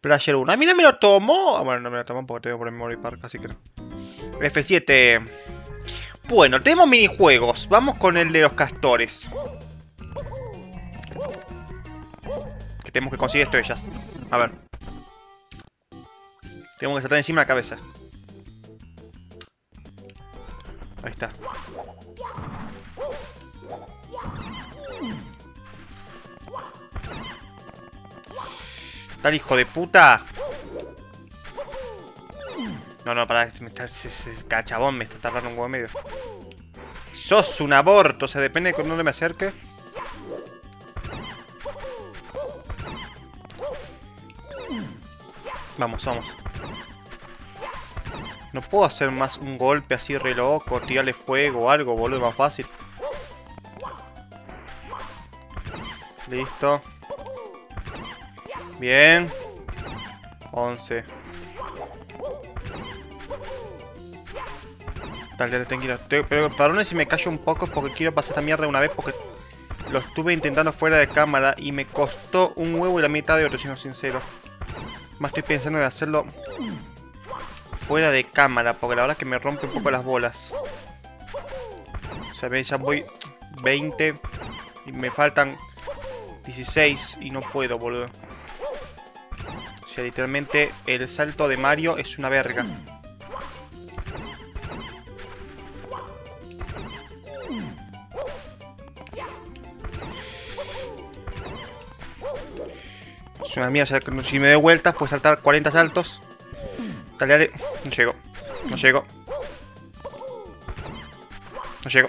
Player 1. A mí no me lo tomo. Ah, bueno, no me lo tomo porque tengo por el memory park, así que... F7. Bueno, tenemos minijuegos. Vamos con el de los castores. Que tenemos que conseguir estrellas. A ver. Tenemos que saltar encima de la cabeza. Ahí está. Tal hijo de puta. No, no, pará, ese cachabón me está tardando un huevo medio. Sos un aborto, o sea, depende de dónde me acerque. Vamos, vamos. No puedo hacer más un golpe así re loco, tirarle fuego o algo, boludo, más fácil. Listo. Bien. 11. Dale, tranquilo. Perdón si me callo un poco porque quiero pasar esta mierda una vez porque lo estuve intentando fuera de cámara y me costó un huevo y la mitad de otro, siendo sincero. Más estoy pensando en hacerlo fuera de cámara porque la verdad es que me rompe un poco las bolas. O sea, ya voy 20 y me faltan 16 y no puedo, boludo. O sea, literalmente el salto de Mario es una verga. Es una mierda, si me doy vueltas puedo saltar 40 saltos. Dale, dale. No llego. No llego. No llego.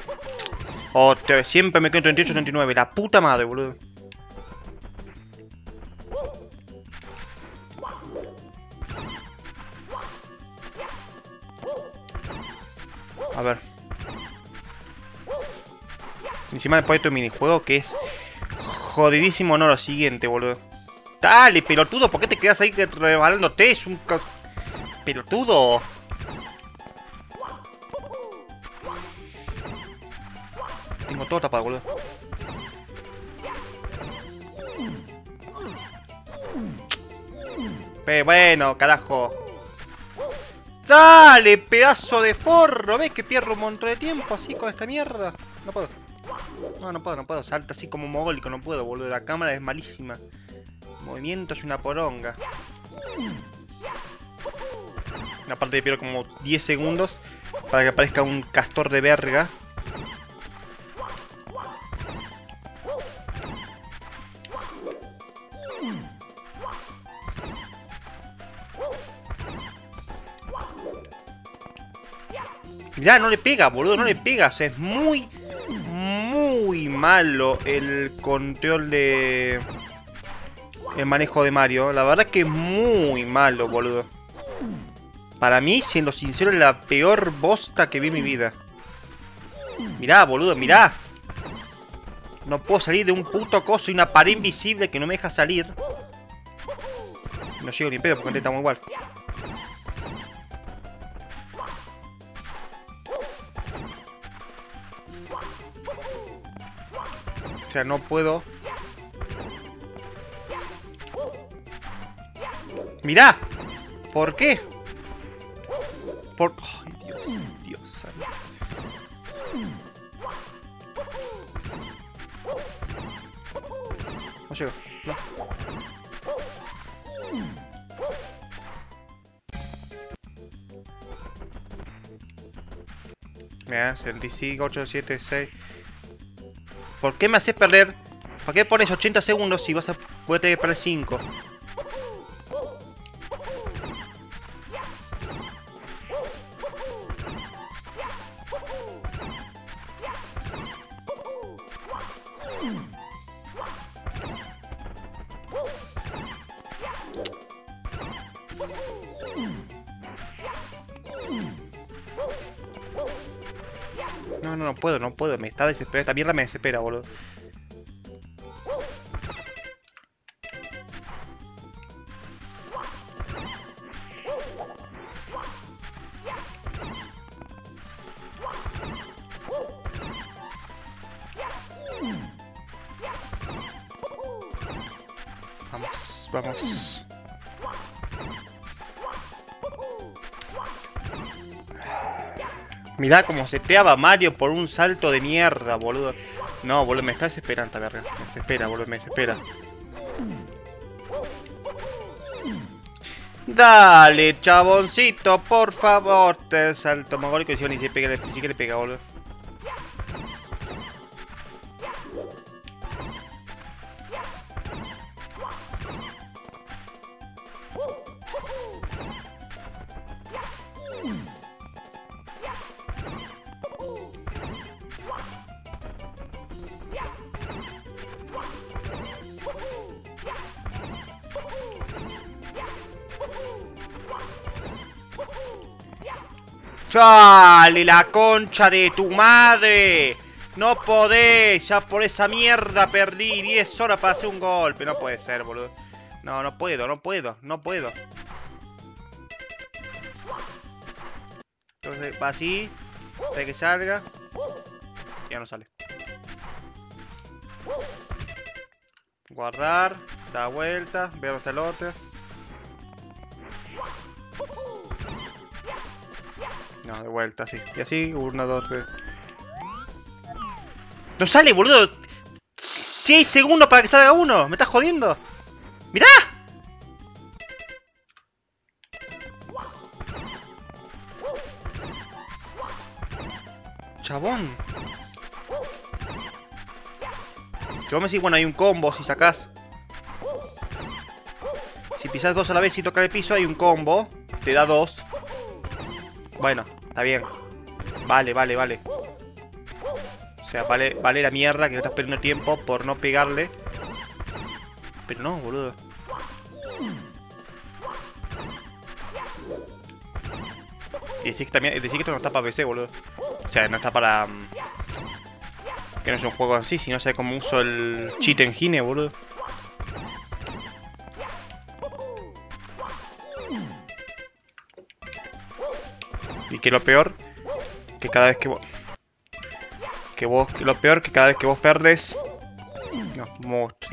Oh, siempre me quedo 38, 39. La puta madre, boludo. A ver. Encima después de tu minijuego que es jodidísimo, no lo siguiente, boludo. Dale, pelotudo, ¿por qué te quedas ahí rebalándote? Es un... pelotudo. Tengo todo tapado, boludo. Pero bueno, carajo. Dale, pedazo de forro. ¿Ves que pierdo un montón de tiempo así con esta mierda? No puedo. No, no puedo, no puedo. Salta así como mogólico, no puedo, boludo. La cámara es malísima. Movimiento es una poronga. Aparte de pierdo como 10 segundos para que aparezca un castor de verga. Mirá, no le pega, boludo, no le pega. O sea, es muy, muy malo el control de... el manejo de Mario. La verdad es que es muy malo, boludo. Para mí, siendo sincero, es la peor bosta que vi en mi vida. Mirá, boludo, mirá. No puedo salir de un puto coso y una pared invisible que no me deja salir. No llego ni pedo porque estamos igual. O sea, no puedo... ¡Mirá! ¿Por qué? Por... ¡Ay, Dios! Dios santo. No llego. No. Mirá, 75, 8, 7, 6... ¿Por qué me haces perder? ¿Para qué pones 80 segundos si vas a... voy a tener que perder 5? No, no, no puedo, no puedo, me está desesperando, esta mierda me desespera, boludo. Vamos, vamos. Mirá cómo seteaba Mario por un salto de mierda, boludo. No, boludo, me está desesperando, verga. Me desespera, boludo, me desespera. Dale, chaboncito, por favor. Te salto magórico y si ni siquiera le pega, boludo. ¡Chale, la concha de tu madre! No podés, ya por esa mierda perdí 10 horas para hacer un golpe. No puede ser, boludo. No, no puedo. Entonces va así, para que salga. Ya no sale. Guardar, da vuelta, veo hasta el otro. No, de vuelta, así. Y así, 1, 2, 3. ¡No sale, boludo! 6 segundos para que salga uno. ¿Me estás jodiendo? ¡Mirá! Chabón. Si vos me decís, bueno, hay un combo si sacás. Si pisás dos a la vez y tocas el piso, hay un combo. Te da 2. Bueno. Está bien. Vale. O sea, vale la mierda que estás perdiendo tiempo por no pegarle. Pero no, boludo. Y decir que también, esto no está para PC, boludo. O sea, no está para... Que no es un juego así, sino sé cómo uso el cheat engine, boludo. Y que lo peor... Que cada vez que vos... Lo peor que cada vez que vos perdes... No, mucho. Que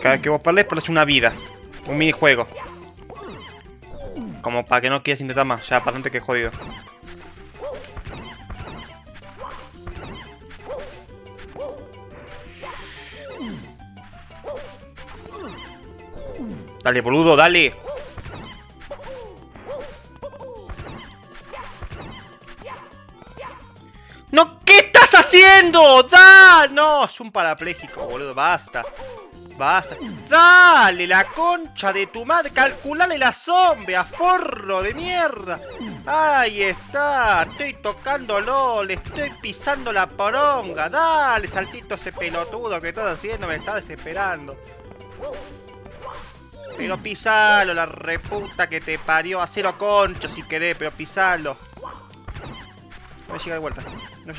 cada vez que vos perdés una vida. Un minijuego. Como para que no quieras intentar más. Ya, bastante que jodido. Dale, boludo, dale. No, ¿qué estás haciendo? ¡Da! No, es un parapléjico, boludo, basta. Dale, la concha de tu madre. Calculale la sombra, forro de mierda. Ahí está. Estoy tocándolo, le estoy pisando la poronga. Dale, saltito ese pelotudo que estás haciendo, me está desesperando. Pero pisalo, la reputa que te parió. Hacelo concho si querés, pero pisalo. No llega de vuelta. No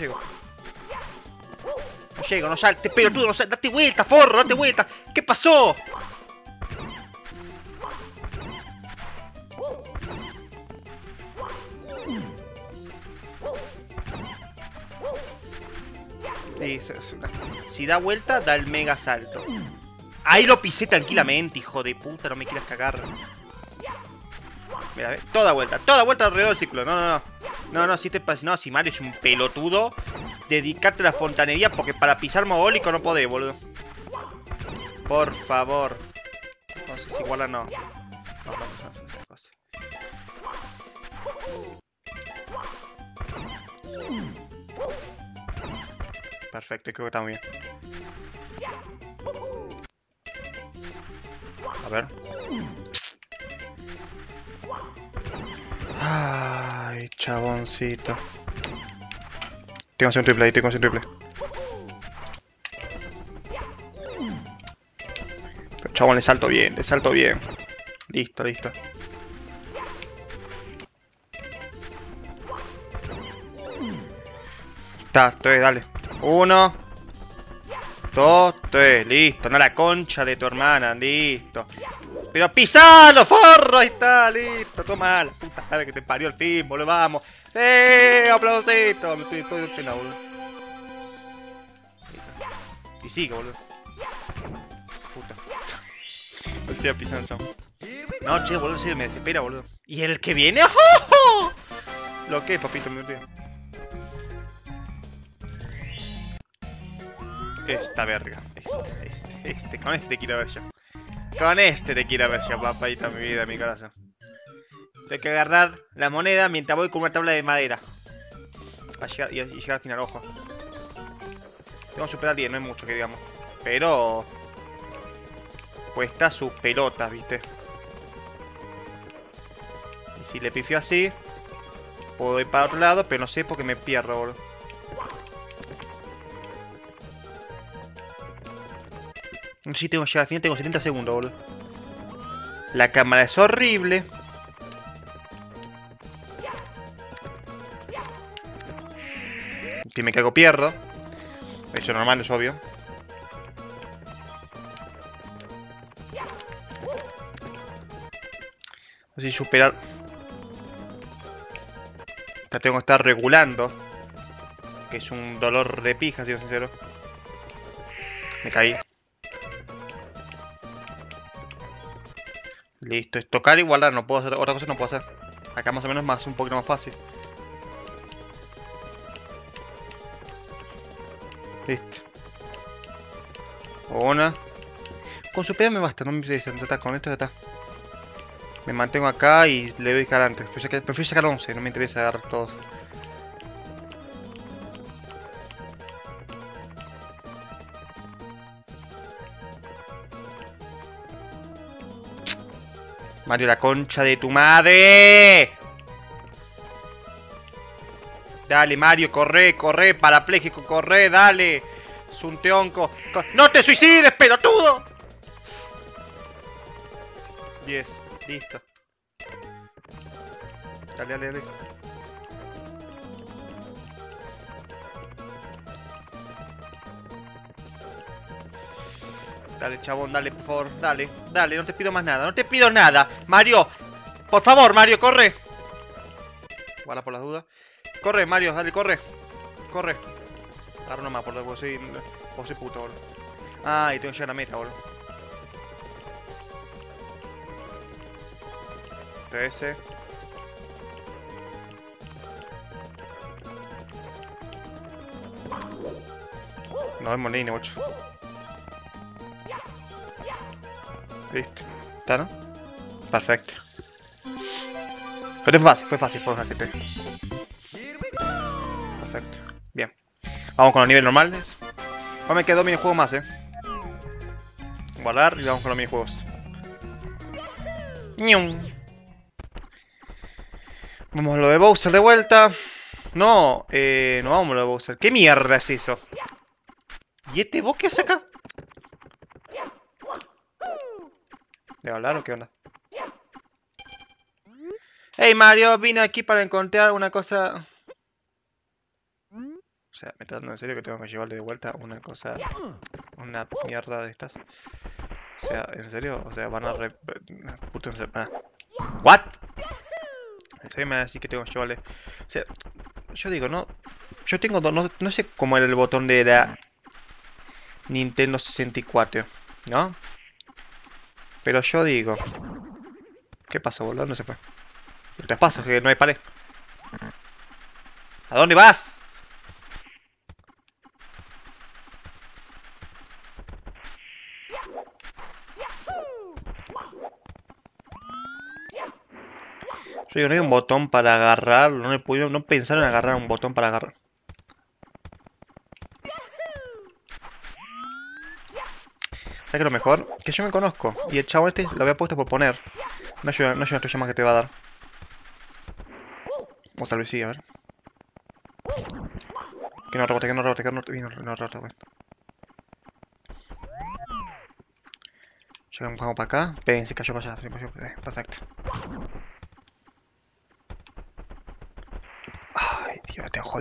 llego, no salte, pelotudo, no salte. Date vuelta, forro, date vuelta. ¿Qué pasó? Si da vuelta, da el mega salto. Ahí lo pisé tranquilamente, hijo de puta, no me quieras cagar. Mira, toda vuelta alrededor del círculo. No, si Mario es un pelotudo, dedicate a la fontanería porque para pisar mogólico no podés, boludo. Por favor. No sé si iguala no. Vamos a hacer cosas. Perfecto, creo que está muy bien. A ver. Ay, chaboncito. Tengo que hacer un triple ahí, Pero, chabón, le salto bien. Listo. Está, 3, dale. 1, 2, 3, listo. No, la concha de tu hermana, listo. Pero pisalo, forro, ahí está, listo. Toma la puta madre que te parió el fin, boludo, vamos. ¡Eh! ¡Aplausito! Me estoy todo penado, boludo. Y sigue, boludo. Puta. O sea, pisando, chao. No, che, boludo, sí, me desespera, boludo. ¿Y el que viene? ¡Oh! Lo que es, papito, mi tío. Esta verga. Este. Con este te quiero ver yo. Con este te quiero ver yo, papito, mi vida, mi corazón. Tengo que agarrar la moneda mientras voy con una tabla de madera. A llegar, y llegar al final, ojo. Tengo que superar 10, no es mucho que digamos. Pero... cuesta sus pelotas, viste. Y si le pifio así, puedo ir para otro lado, pero no sé porque me pierdo, boludo. No sé si tengo que llegar al final, tengo 70 segundos, boludo. La cámara es horrible. Si me cago, pierdo. Eso es normal, es obvio. Así superar. Esta tengo que estar regulando. Que es un dolor de pija, si soy sincero. Me caí. Listo, es tocar igualdad. No puedo hacer otra cosa, no puedo hacer. Acá más o menos más, un poquito más fácil. Listo. Una. Con superar me basta, no me interesa. Con esto ya está. Me mantengo acá y le doy cara antes. Prefiero sacar 11, no me interesa dar todos. Mario, la concha de tu madre. Dale, Mario, corre, corre, parapléjico, corre, dale. Es un teonco. ¡No te suicides, pelotudo! 10. Listo. Dale, dale, dale. Dale, chabón, dale, por favor. Dale, dale, no te pido más nada. No te pido nada. Mario, por favor, Mario, corre. Guarda por las dudas. Corre, Mario, dale, corre. Corre. Ahora nomás, por favor, vos soy puto, boludo. Ah, y tengo que llegar a la meta, boludo. Ese no es molino, bocho. Listo, ¿está, no? Perfecto. Pero fue fácil por un ACP. Perfecto, bien. Vamos con los niveles normales. Ahora me quedan 2 minijuegos más, Guardar y vamos con los minijuegos. ¡Nium! Vamos a lo de Bowser de vuelta. No, no vamos a lo de Bowser. ¿Qué mierda es eso? ¿Y este vos qué hace acá? ¿Le hablaron? ¿Qué onda? Hey Mario, vine aquí para encontrar una cosa. O sea, me está dando en serio que tengo que llevarle de vuelta una cosa. Una mierda de estas. O sea, en serio, o sea, van a re... Puto, no sé, para. ¿What? Se me va a decir que tengo que llevarle. O sea, yo digo, no. Yo tengo dos. No sé cómo era el botón de la Nintendo 64, ¿no? Pero yo digo. ¿Qué pasó, boludo? ¿Dónde se fue? El traspaso, que no hay pared. ¿A dónde vas? Yo no hay un botón para agarrarlo, no pensaron en agarrar un botón para agarrar. ¿Sabes qué es lo mejor? Que yo me conozco. Y el chavo este lo había puesto por poner. No hay una estrella más que te va a dar. O tal vez sí, a ver. Que no rebote, que no rebote, que no rebote. No rebote, güey. Llegamos para acá. Ven, se cayó para allá. Perfecto.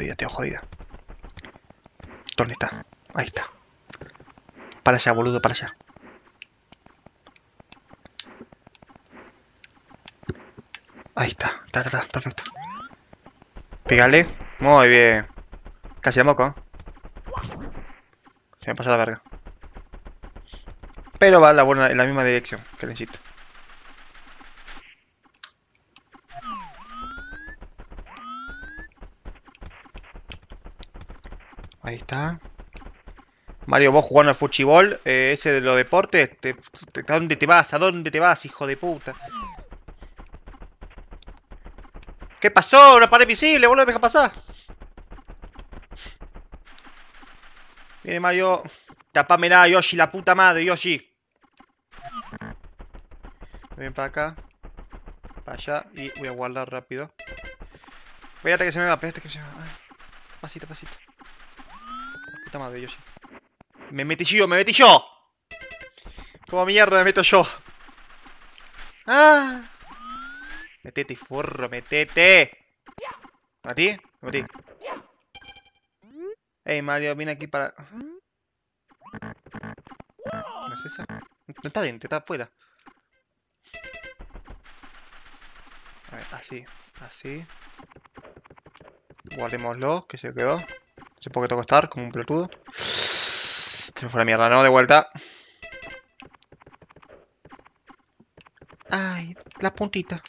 Tengo jodida. ¿Dónde está? Ahí está. Para allá, boludo, para allá. Ahí está. Está, perfecto. Pégale. Muy bien. Casi de moco. Se me pasó la verga. Pero va en la misma dirección, que necesito. Ahí está. Mario, vos jugando al fuchibol, ese de los deportes, ¿dónde te vas? ¿A dónde te vas, hijo de puta? ¿Qué pasó? Una pared visible, vos no me dejas pasar. Viene Mario. Tapámela, Yoshi, la puta madre, Yoshi. Ven para acá. Para allá. Y voy a guardar rápido. Espérate que se me va, espérate que se me va. Pasito, pasito. Puta madre, Yoshi. Me metí yo. Como mierda me meto yo. Ah. Metete, forro, metete. ¿A ti? ¿A ti? Ey, Mario, viene aquí para... ¿No es esa? No está dentro, está afuera. A ver, así, así. Guardémoslo, que se quedó. No sé por qué tengo que estar, como un pelotudo. Se me fue la mierda, ¿no? De vuelta. Ay, la puntita.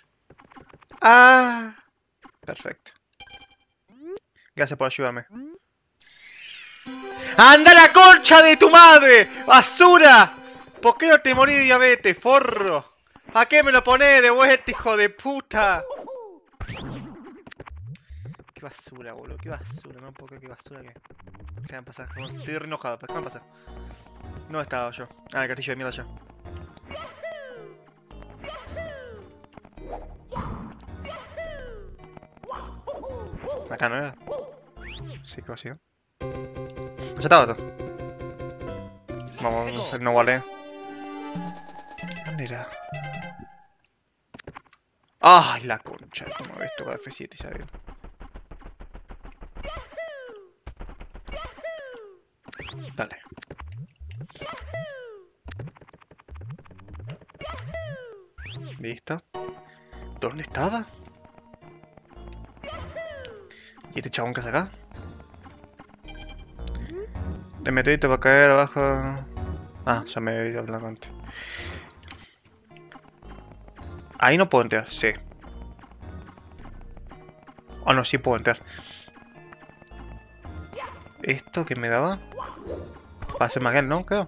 Ah, perfecto. Gracias por ayudarme. ¡Anda la concha de tu madre! ¡Basura! ¿Por qué no te morí de diabetes, forro? ¿A qué me lo ponés de vuelta, hijo de puta? Qué basura, boludo, qué basura, no puedo creer qué basura que... Déjame pasar, estoy re enojado, déjame pasar. No estaba yo. Ah, el castillo de mierda ya. Acá no era. Sí, que vacío. Ya estaba todo. Vamos, no guardé. ¿Dónde era? ¡Ay, la concha! Como ves, toca F7 y salió. Dale. Listo. ¿Dónde estaba? ¿Y este chabón que hace acá? El meteorito va a caer abajo... Ah, ya me he ido hablando antes. Ahí no puedo entrar, sí. Ah, no, sí puedo entrar. ¿Esto que me daba? Va a ser más grande, ¿no? Creo.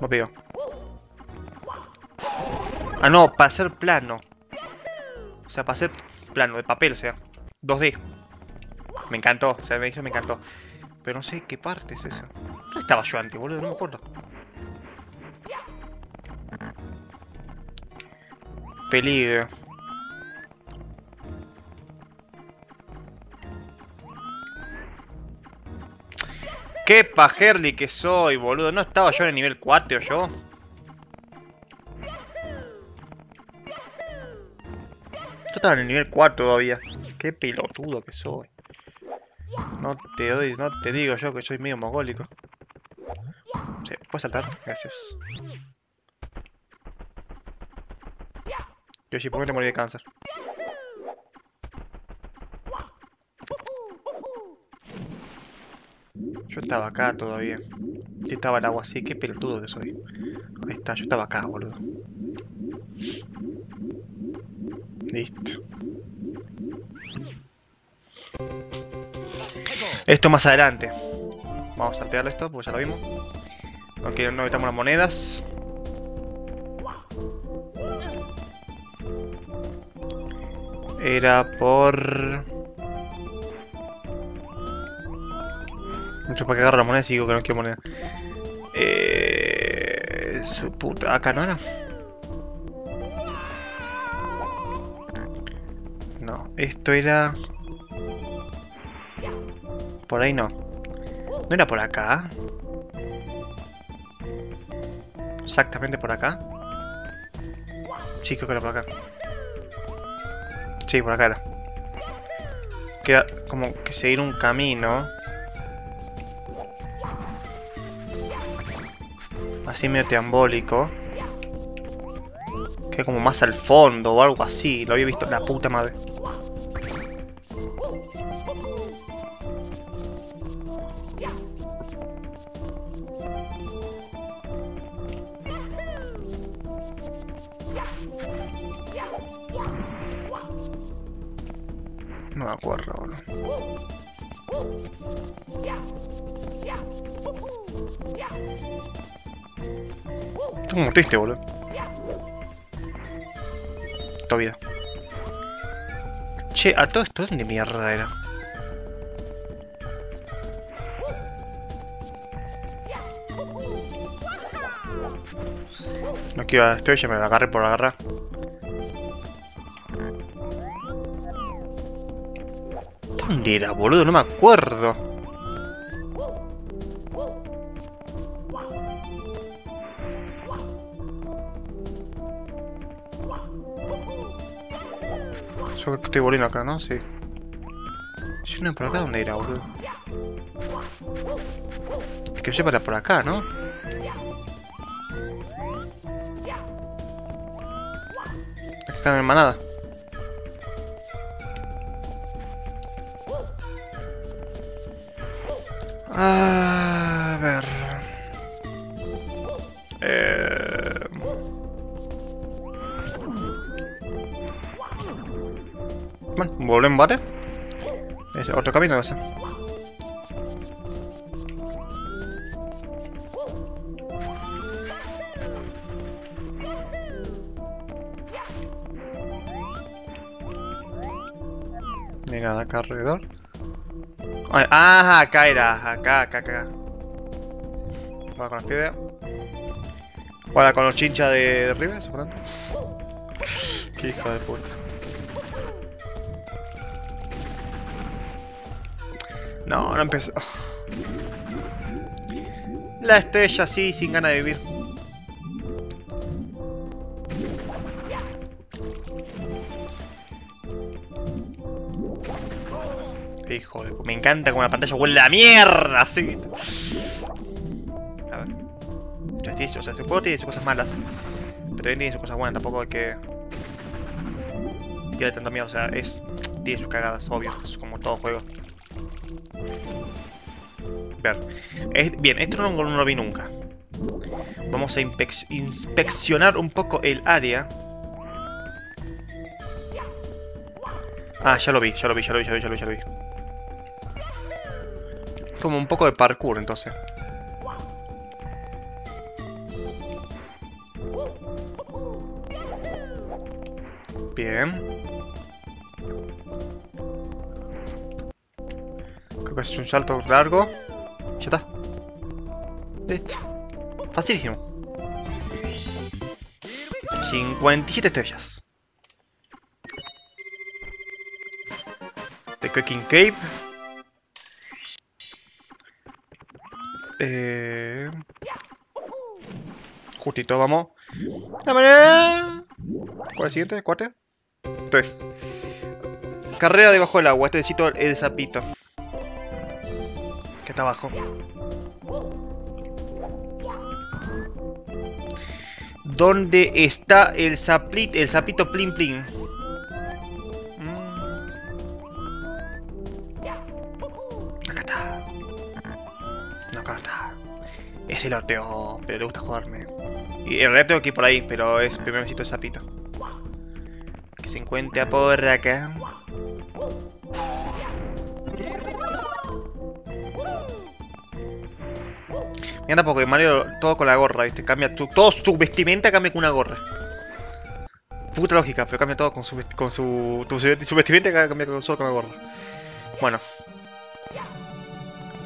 No pido. Ah, no, para ser plano. O sea, para ser plano, de papel, o sea. 2D. Me encantó, o sea, me encantó. Pero no sé qué parte es esa. ¿Dónde estaba yo antes, boludo? No me acuerdo. Peligro. Qué pajerli que soy, boludo. ¿No estaba yo en el nivel 4 yo? Yo estaba en el nivel 4 todavía. Qué pelotudo que soy. No te doy, no te digo yo que soy medio mogólico. Sí, puedes saltar, gracias. Yoshi, ¿por qué te morí de cáncer? Yo estaba acá todavía. Yo estaba el agua así, qué pelotudo que soy. Ahí está, yo estaba acá, boludo. Listo. Esto más adelante. Vamos a saltearlo esto, porque ya lo vimos. Aunque no evitamos las monedas. Era por... No sé para qué agarro las monedas y digo que no quiero monedas. Su puta... Acá no era. No, esto era... Por ahí no. ¿No era por acá? Exactamente por acá. Sí, creo que era por acá. Sí, por acá era. Queda como que seguir un camino. Así medio teambólico. Queda como más al fondo o algo así. Lo había visto. La puta madre. No me acuerdo, boludo. Esto es muy triste, boludo. Vida. Che, a todo esto, ¿dónde mierda era? No quiero a esto, ya me la agarré por agarrar. ¿Dónde era, boludo? No me acuerdo. Yo estoy volviendo acá, ¿no? Sí. Si no es por acá, ¿dónde irá, boludo? Es que yo para por acá, ¿no? Aquí están en manada. A ver. Bueno, volvemos, ¿vale? Es otro camino, no sé. Mira, acá alrededor. Ah, acá era. Acá. Bueno, con las piedras. Bueno, con los chinchas de River, seguramente. Qué hijo de puta. No, no empezó. La estrella así, sin ganas de vivir. Hijo de... Me encanta como la pantalla huele a mierda, así. A ver. Castillo, o sea, su juego tiene sus cosas malas. Pero también tiene sus cosas buenas, tampoco hay que... Tiene tanto miedo, o sea, es... Tiene sus cagadas, obvio, es como todo juego. Ver. Bien, esto no lo vi nunca. Vamos a inspeccionar un poco el área. Ah, ya lo vi. Como un poco de parkour, entonces. Bien. Creo que has hecho un salto largo. Ya está. Listo. Facilísimo. 57 estrellas. The Cooking Cave. Justito, vamos. ¡Vámonos! ¿Cuál es el siguiente? ¿Cuarto? 3. Carrera debajo del agua. Este necesito el sapito. Que está abajo. ¿Dónde está el saplit? El sapito plin plin. Acá está. No, acá está. Es el orteo, pero le gusta joderme. Y en realidad tengo que ir por ahí, pero es primero necesito el sapito. Que se encuentra por acá. Me encanta porque Mario todo con la gorra, ¿viste? Cambia todo su vestimenta, cambia con una gorra. Puta lógica, pero cambia todo con su vestimenta, cambia solo con la gorra. Bueno.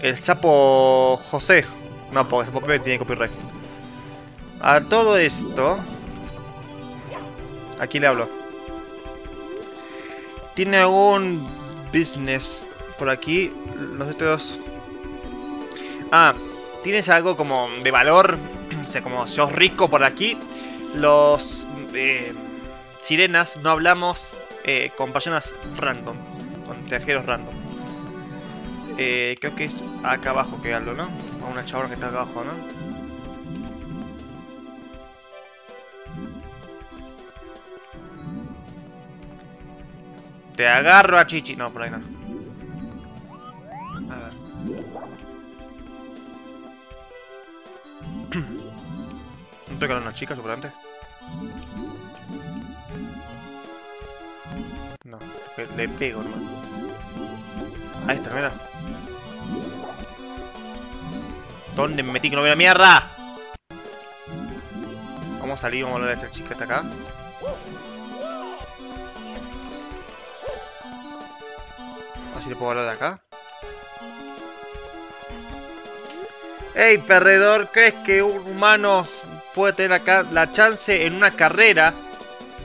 El sapo José. No, porque el sapo Pepe tiene copyright. A todo esto... Aquí le hablo. Tiene algún business por aquí. Los otros... Ah... Tienes algo como de valor, o sea, como sos rico por aquí. Los sirenas no hablamos con personas random, con viajeros random. Creo que es acá abajo que hablo, ¿no? A una chabona que está acá abajo, ¿no? Te agarro a Chichi. No, por ahí no. ¿No tocaron a una chica, seguramente? No, le pego, hermano. Ahí está, mira. ¿Dónde me metí que no veo la mierda? Vamos a salir, vamos a hablar de esta chica hasta acá. A ver si le puedo hablar de acá. ¡Ey, perdedor! ¿Crees que un humano puede tener acá la chance en una carrera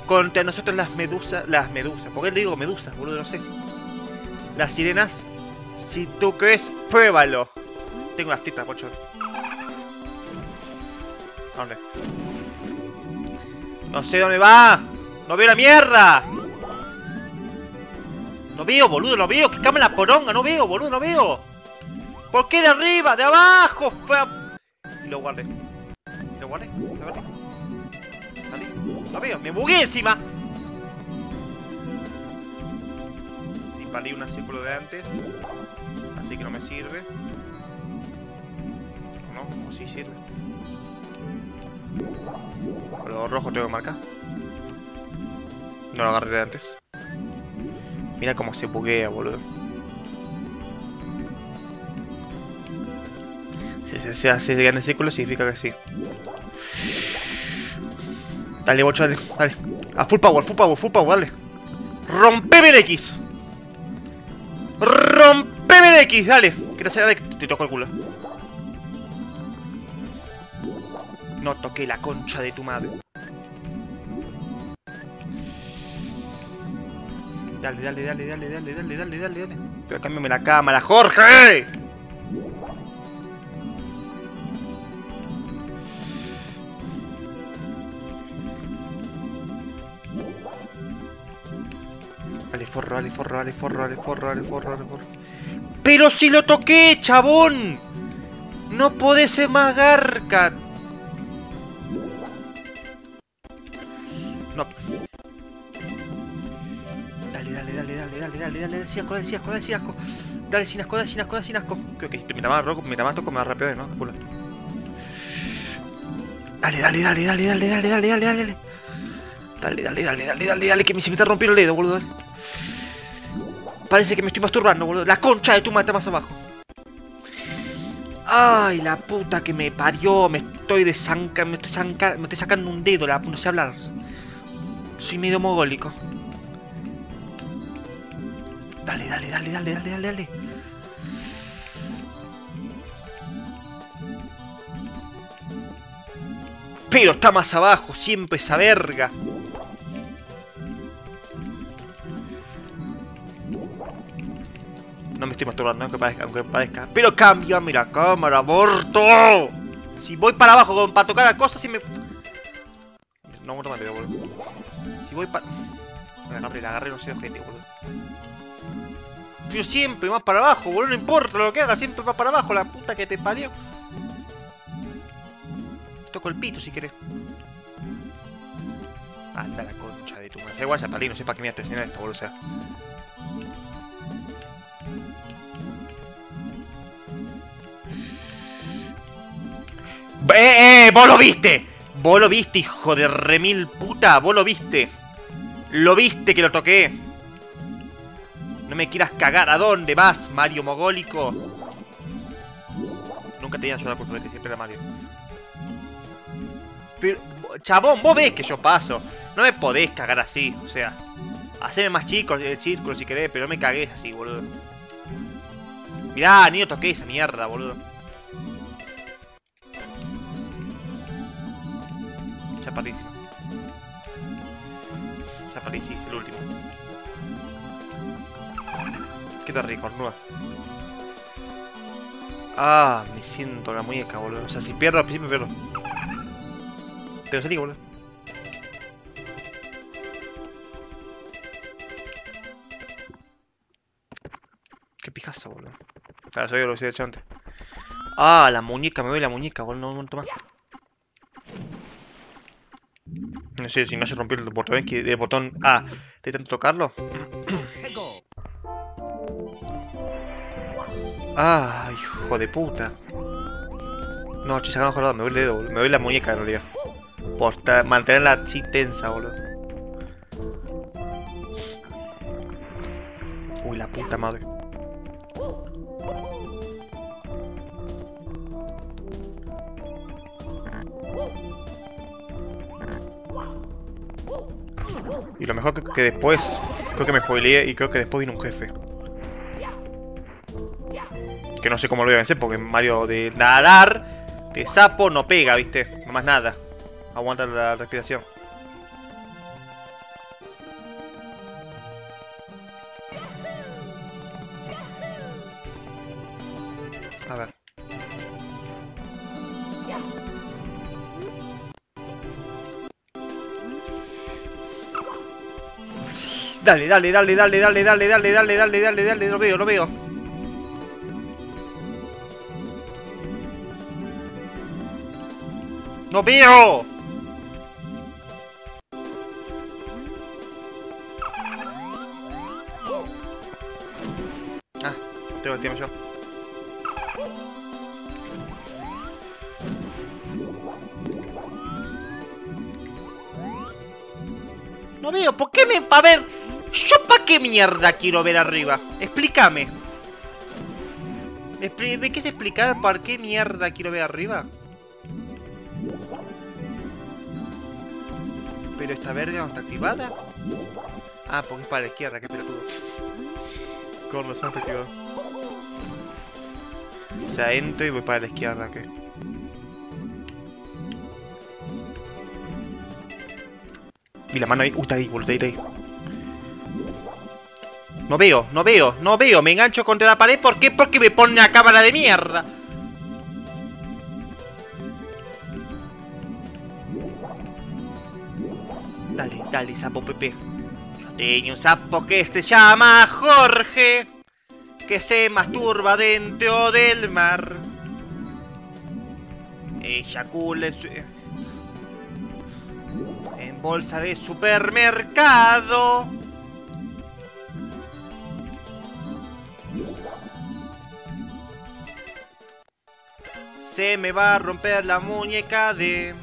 contra nosotros las medusas? Las medusas. ¿Por qué le digo medusas, boludo? No sé. Las sirenas. Si tú crees, pruébalo. Tengo las tetas, pocho. ¿Dónde? No sé dónde va. ¡No veo la mierda! No veo, boludo, no veo. ¡Quítame la poronga! No veo, boludo, no veo. ¿Por qué de arriba? ¡De abajo! Y lo guardé. Y lo guardé. ¿Lo guardé? No veo. ¡Me bugué encima! Disparé un círculo de antes. Así que no me sirve. No, o sí sirve. Pero rojo tengo que marcar. No lo agarré de antes. Mira cómo se buguea, boludo. Si llegan en círculo significa que sí. Dale, bocho, dale, dale. A full power, dale. Rompeme el X. Rompeme el X, dale. Que dale, te toco el culo. No toqué la concha de tu madre. Dale. Pero cámbiame la cámara, Jorge. Dale forro. Pero si lo toqué, chabón. No podés ser más garca. No. Dale, sin asco. Dale, sin asco. Creo que si mientras más toco, más rápido, ¿no? Dale. Dale, que se me está rompiendo el dedo, boludo. Dale. Parece que me estoy masturbando, boludo. La concha de tu madre está más abajo. Ay, la puta que me parió. Me estoy sacando un dedo, no sé hablar. Soy medio mogólico. Dale. Pero está más abajo, siempre esa verga. No me estoy masturbando, aunque parezca. Pero cámbiame la cámara, aborto. Si voy para abajo para tocar la cosa, si me... No, no me veo, boludo. Si voy para... La agarré, no sé, gente, boludo. Yo siempre más para abajo, boludo, no importa lo que haga, siempre más para abajo, la puta que te parió. Toco el pito si querés. Anda la concha de tu madre. Da igual, ya palí, no sé para qué me voy a tener esto, boludo. O sea. ¡Vos lo viste! Vos lo viste, hijo de remil puta. Vos lo viste. Lo viste que lo toqué. No me quieras cagar. ¿A dónde vas, Mario Mogólico? Nunca te dieron sola por tu vete, siempre era Mario. Pero, chabón, vos ves que yo paso. No me podés cagar así, o sea. Haceme más chico el círculo si querés, pero no me cagues así, boludo. Mirá, ni lo toqué esa mierda, boludo. Chapadísimo, es el último. Qué te rico, cornuda. Ah, me siento la muñeca, boludo. O sea, si pierdo al principio, pierdo. Pero salí, boludo. Qué pijazo, boludo. Claro, soy yo lo que he hecho antes. Ah, la muñeca, me doy la muñeca, boludo. No, toma. No sé si me hace romper el botón A. ¿Te intento tocarlo? Ah, hijo de puta. No, chis, acá mejor me doy el dedo, boludo. Me doy la muñeca en realidad. Por mantenerla así tensa, boludo. Uy, la puta madre. Y lo mejor que después... Creo que me spoileé y creo que después vino un jefe. Que no sé cómo lo voy a vencer porque Mario de nadar, de sapo, no pega, ¿viste? No más nada. Aguanta la respiración. A ver. Dale, dale, dale, dale, dale, dale, dale, dale, dale, dale, dale, lo veo, lo veo. ¡No veo! Ah, tengo el tiempo yo. No veo, ¿por qué me... A ver... ¿Yo pa' qué mierda quiero ver arriba? Explícame. ¿Me quieres explicar para qué mierda quiero ver arriba? Pero esta verde no está activada. Ah, porque es para la izquierda, qué pelotudo. Con razón está activado. O sea, entro y voy para la izquierda, ¿qué? Y la mano ahí. Está ahí, boludo, está ahí. No veo, no veo, no veo. Me engancho contra la pared. ¿Por qué? Porque me pone una cámara de mierda. Dale, dale, sapo Pepe. Tengo un sapo que se llama Jorge, que se masturba dentro del mar. Eyacula en bolsa de supermercado. Se me va a romper la muñeca de...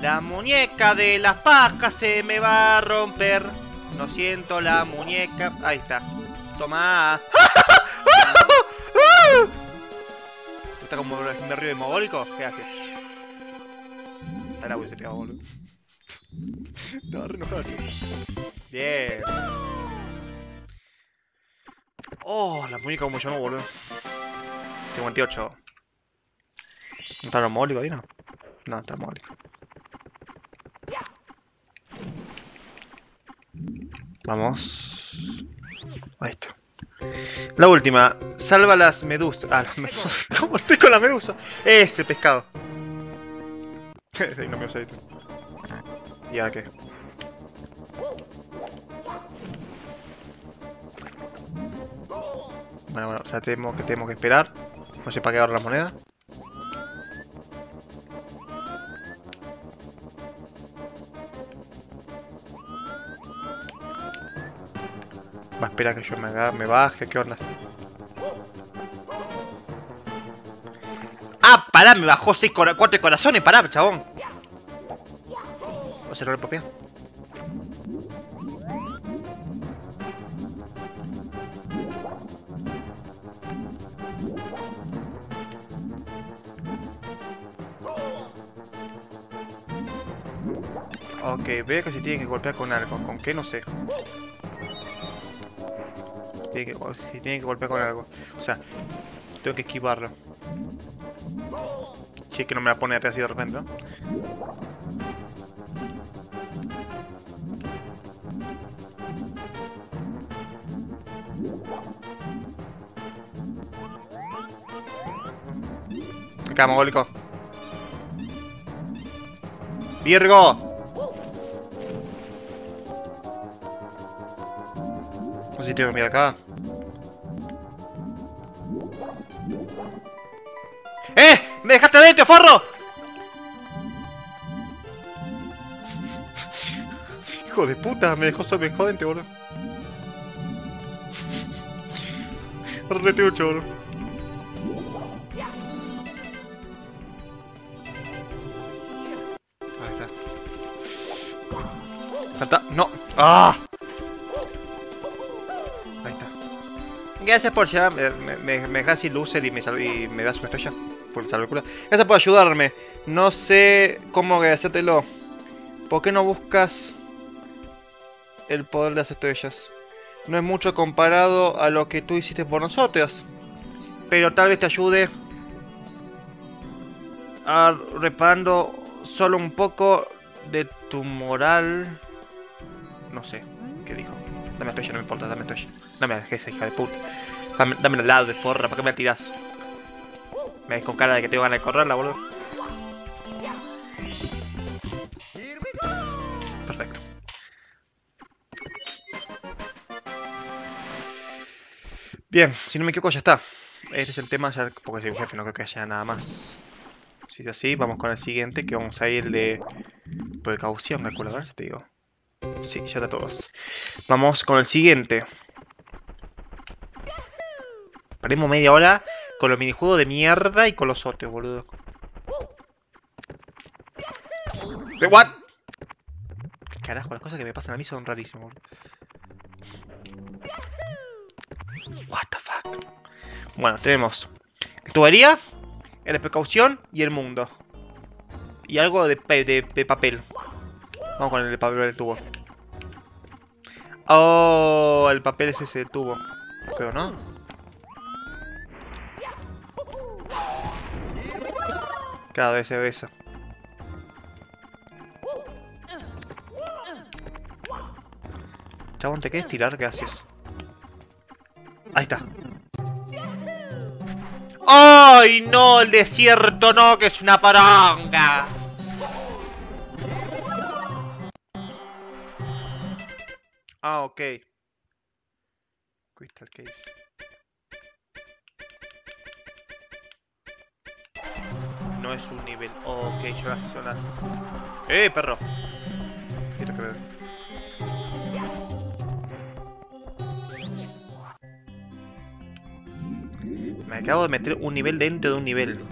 La muñeca de las pajas se me va a romper. No siento la muñeca... Ahí está. Toma. ¿Está como un río hemogólico? ¿Qué hace? Ahora voy a pegar, boludo. Estaba re enojado. Bien. Oh, la muñeca como yo no, boludo. 58. ¿No está homogólico ahí, no? No, está homogólico. Vamos. Ahí está. La última. Salva las medusas. Ah, las medusas. ¿Cómo estoy con la medusa? Este pescado. No me usé. ¿Y ahora qué? Bueno, o sea, tenemos que esperar. No sé para qué ahorrar la moneda. Va a esperar que yo me baje, ¿qué onda? Ah, pará, me bajó 4 corazones, pará, chabón. ¿O se lo repopea? Ok, veo que si tienen que golpear con algo, ¿con qué? No sé. Tiene que golpear con algo. O sea, tengo que esquivarlo. Si es que no me la pone así de repente, ¿no? Acá, mogólico. ¡Virgo! No sé si tengo que mirar acá. ¡Eh! ¡Me dejaste adentro, forro! Hijo de puta, me dejó adentro, boludo. Retucho, boludo. Ahí está. Salta. ¡No! ¡Ah! Gracias por llevarme, me dejas sin luces y me das una estrella por salvar el culo. Gracias por ayudarme. No sé cómo agradecértelo. ¿Por qué no buscas el poder de las estrellas. No es mucho comparado a lo que tú hiciste por nosotros, pero tal vez te ayude a reparando solo un poco de tu moral. No sé qué dijo. Dame estrella, no me importa, dame estrella. Dame la jeza, hija de puta. Dame la lado de porra, ¿para qué me la tirás? Me ves con cara de que tengo ganas de correrla, boludo. Perfecto. Bien, si no me equivoco ya está. Este es el tema, ya, porque soy un jefe, no creo que haya nada más. Si es así, vamos con el siguiente, que vamos a ir de precaución, calculo, a ver si te digo. Sí, ya está todos. Vamos con el siguiente. Paremos media hora con los minijuegos de mierda y con los otros, boludo. ¿Qué? Carajo, las cosas que me pasan a mí son rarísimas, boludo. What the fuck. Bueno, tenemos tubería, la precaución y el mundo. Y algo de papel. Vamos con el papel del tubo. Oh, el papel es ese, el tubo. Creo, ¿no? Cada vez se besa. Chabón, ¿te quieres tirar? Gracias. Ahí está. ¡Ay, no! El desierto no, que es una poronga. Ah, ok. Crystal Caves. No es un nivel. Oh, ok, yo las... ¡Eh, perro! Quiero que me... Me acabo de meter un nivel dentro de un nivel.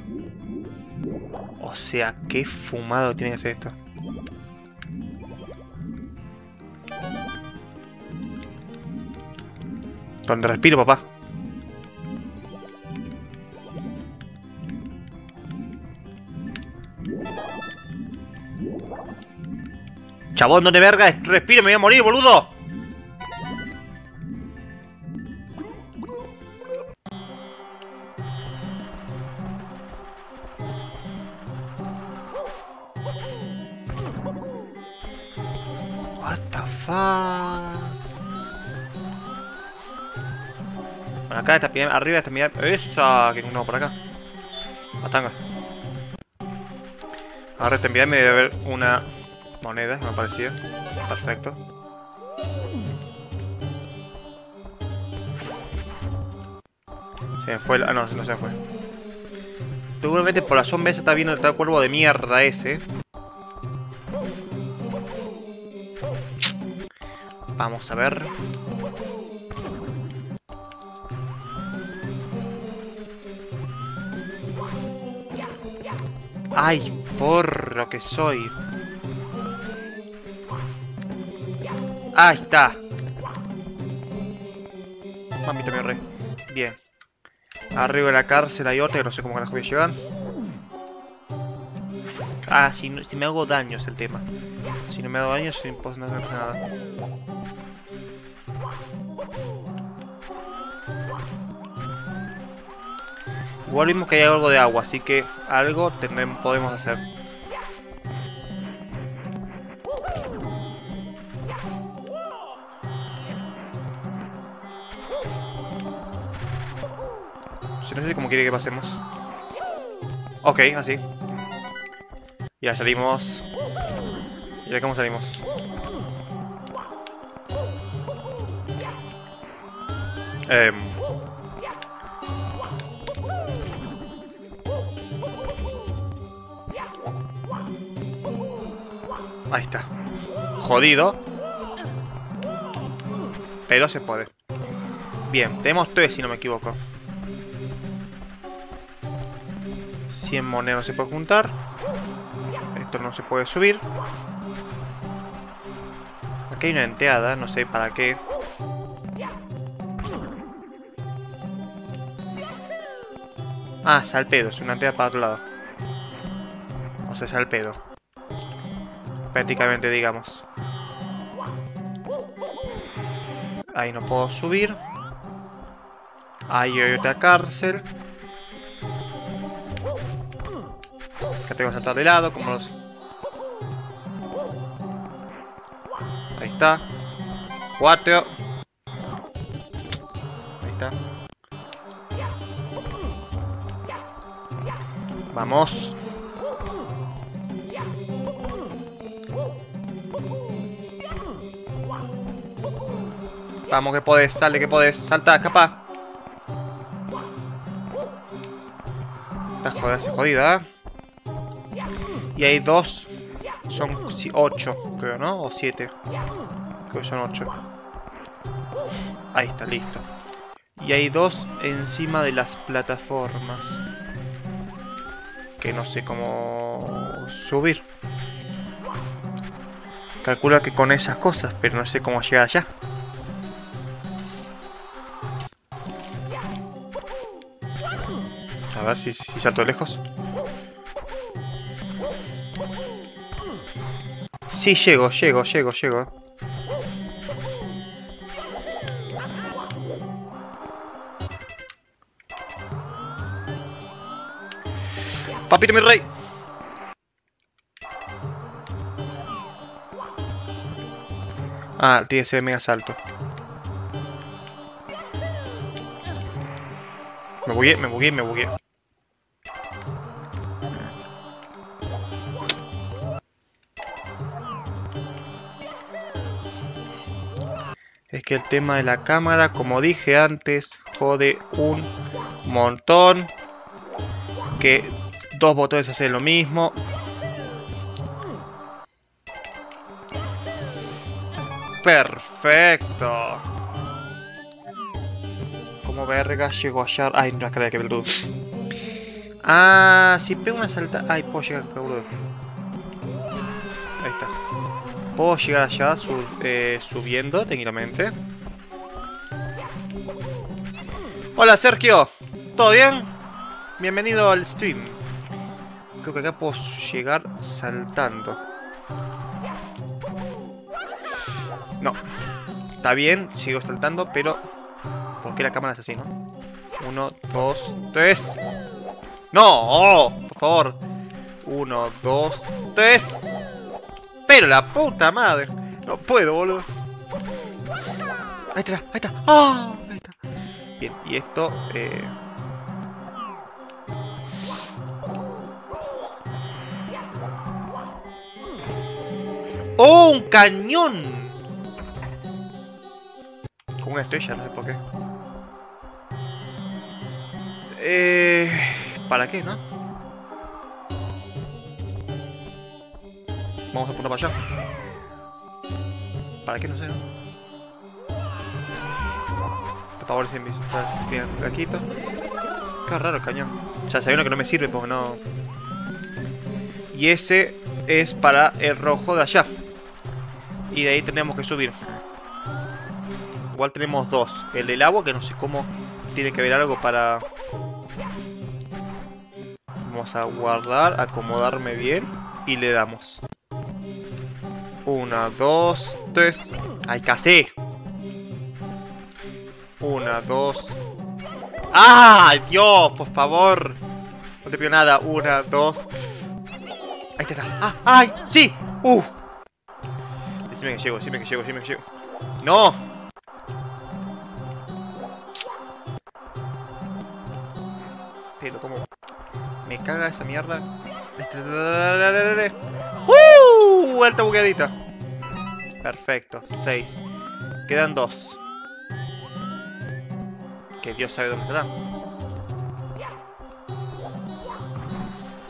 O sea, qué fumado tiene que ser esto. Donde respiro, papá. Chabón, ¿dónde verga? Respiro, me voy a morir, boludo. Bueno, acá está pidiendo, arriba está pidiendo. ¡Esa! Que no, por acá. Matanga. Ahora está pidiendo de ver una moneda, me ha parecido. Perfecto. Se me fue la... Ah, no, no se me fue. Seguramente por la sombra esa está viendo el tal cuervo de mierda ese. Vamos a ver. ¡Ay, porro que soy! ¡Ahí está! Mamita mi rey. Bien. Arriba de la cárcel hay otra que no sé cómo que las voy a llevar. Ah, si me hago daño es el tema. Si no me hago daño, no puedo hacer nada. Igual vimos que hay algo de agua, así que algo podemos hacer. Yo no sé cómo quiere que pasemos. Ok, así. Y ya salimos. ¿Y ya cómo salimos? Ahí está. Jodido. Pero se puede. Bien, tenemos 3 si no me equivoco. 100 monedas se puede juntar. Esto no se puede subir. Aquí hay una enteada, no sé para qué. Ah, salpedo, es una enteada para otro lado. O sea, salpedo. Prácticamente, digamos. Ahí no puedo subir. Ahí hay otra cárcel. Acá tengo que saltar de lado, como los... Ahí está. 4. Ahí está. Vamos. Vamos, que podés, sale, que podés. Salta, escapa. Estás jodida, ¿eh? Y hay 2. Son 8, creo, ¿no? O 7. Creo que son 8. Ahí está, listo. Y hay 2 encima de las plataformas. Que no sé cómo subir. Calculo que con esas cosas, pero no sé cómo llegar allá. A ver si salto lejos. Sí, llego. Papito, mi rey. Ah, tiene ese mega salto. Me bugué. Es que el tema de la cámara, como dije antes, jode un montón. Que 2 botones hacen lo mismo. Perfecto. ¿Cómo verga llego allá? Ay, no, acá hay que ver todo. Ah, si pego una salta... Ay, puedo llegar, cabrón. Ahí está. Puedo llegar allá subiendo técnicamente. Hola, Sergio, ¿todo bien? Bienvenido al stream. Creo que acá puedo llegar saltando. No, está bien, sigo saltando, pero ¿por qué la cámara es así, no? 1, 2, 3. No, por favor. 1, 2, 3. Pero la puta madre. No puedo, boludo. Ahí está. ¡Oh! Ahí está. Bien, y esto... ¡Oh, un cañón! Con una estrella, no sé por qué. ¿Para qué, no? Vamos a apuntar para allá. ¿Para qué? No sé, ¿no? Por favor, sin visitar. Bien, flaquito. Qué raro el cañón. O sea, se ve uno que no me sirve porque no... Y ese es para el rojo de allá. Y de ahí tenemos que subir. Igual tenemos 2. El del agua, que no sé cómo tiene que ver algo para... Vamos a guardar, acomodarme bien. Y le damos. 1, 2, 3. ¡Ay, casi! 1, 2. ¡Ay, Dios! Por favor. No te pido nada. 1, 2. Ahí está. ¡Ah! ¡Ay! ¡Sí! ¡Uf! Decime que llego. ¡No! Pero como... Me caga esa mierda. ¡Uh! Alta bugueadita. Perfecto, 6. Quedan 2. Que Dios sabe dónde estará.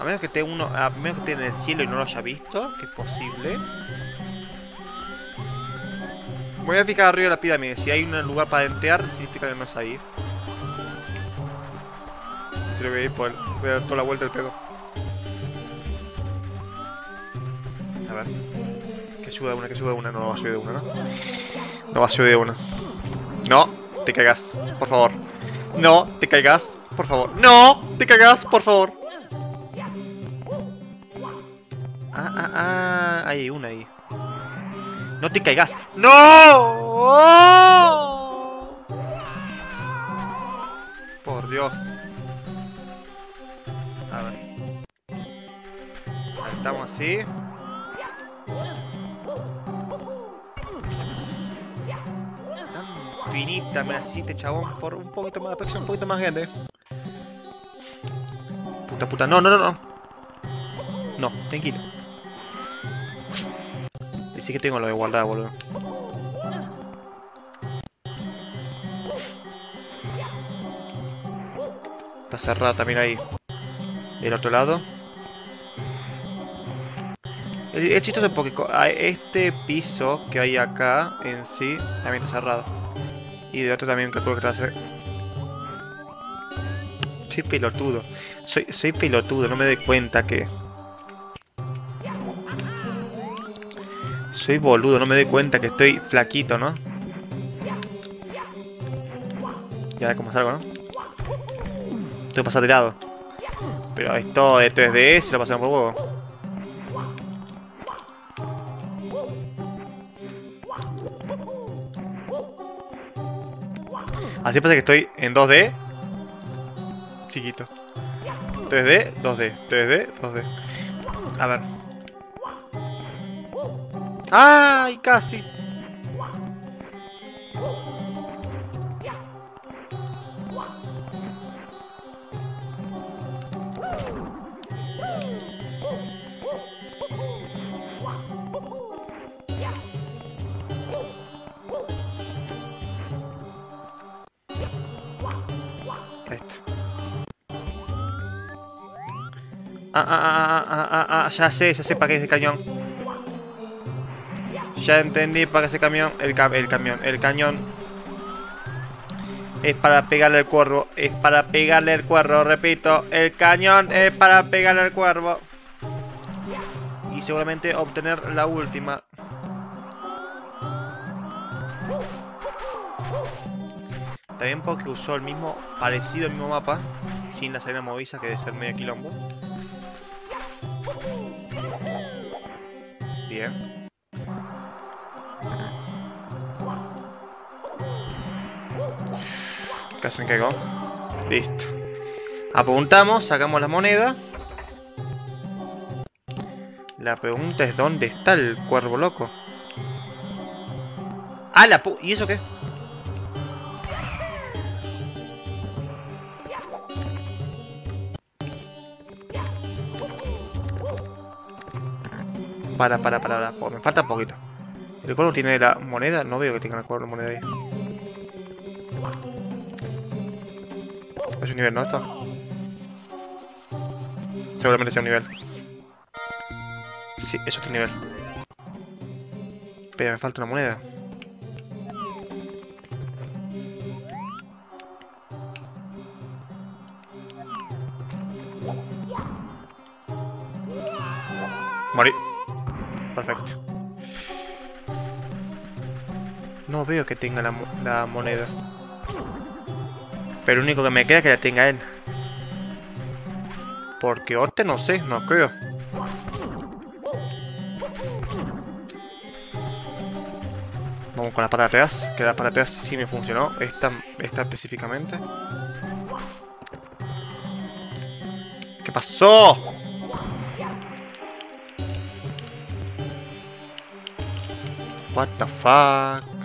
A menos que esté uno, a menos que esté en el cielo y no lo haya visto, que es posible. Voy a picar arriba de la pirámide. Si hay un lugar para dentear, significa que no es ahí. Creo que voy a dar toda la vuelta del pedo. A ver, que suba de una, no va a subir de una, ¿no? No va a subir de una. No, te caigas, por favor. No, te caigas, por favor. No, te caigas, por favor. Hay una ahí. No te caigas. ¡No! Dios. A ver. Saltamos así. Tan finita me la hiciste, chabón. Por un poquito más de presión, un poquito más grande. Puta, no, no, no, no. No, tranquilo. Dice que tengo lo de guardado, boludo. Está cerrada también ahí. Del otro lado. Es chistoso porque a este piso que hay acá en sí también está cerrado. Y del otro también calculo que está cerrado. Soy pelotudo. Soy pelotudo, no me doy cuenta que... Soy boludo, no me doy cuenta que estoy flaquito, ¿no? Y ahora como salgo, ¿no? Tengo que pasar de lado. Pero esto es de eso, lo pasamos por huevo. Así pasa que estoy en 2D. Chiquito. 3D, 2D, 3D, 2D. A ver. ¡Ay, casi! Ya sé para qué es el cañón. Ya entendí para qué es el camión. El cañón. Es para pegarle al cuervo. Es para pegarle al cuervo, repito. El cañón es para pegarle al cuervo. Y seguramente obtener la última. También porque usó el mismo, parecido al mismo mapa. Sin la salida movisa, que debe ser medio quilombo. Bien. Casi me caigo. Listo. Apuntamos, sacamos la moneda. La pregunta es ¿dónde está el cuervo loco? Ah, la pu... ¿Y eso qué? Para. Oh, me falta un poquito. ¿El cuervo tiene la moneda? No veo que tenga el cuervo la moneda ahí. Es un nivel, ¿no? Esto. Seguramente sea un nivel. Sí, es otro nivel. Pero me falta una moneda. Morí. Perfecto. No veo que tenga la moneda. Pero lo único que me queda es que la tenga él. Porque Ote no sé, no creo. Vamos con la pata atrás, que la pata atrás sí me funcionó. Esta específicamente. ¿Qué pasó? What the fuck.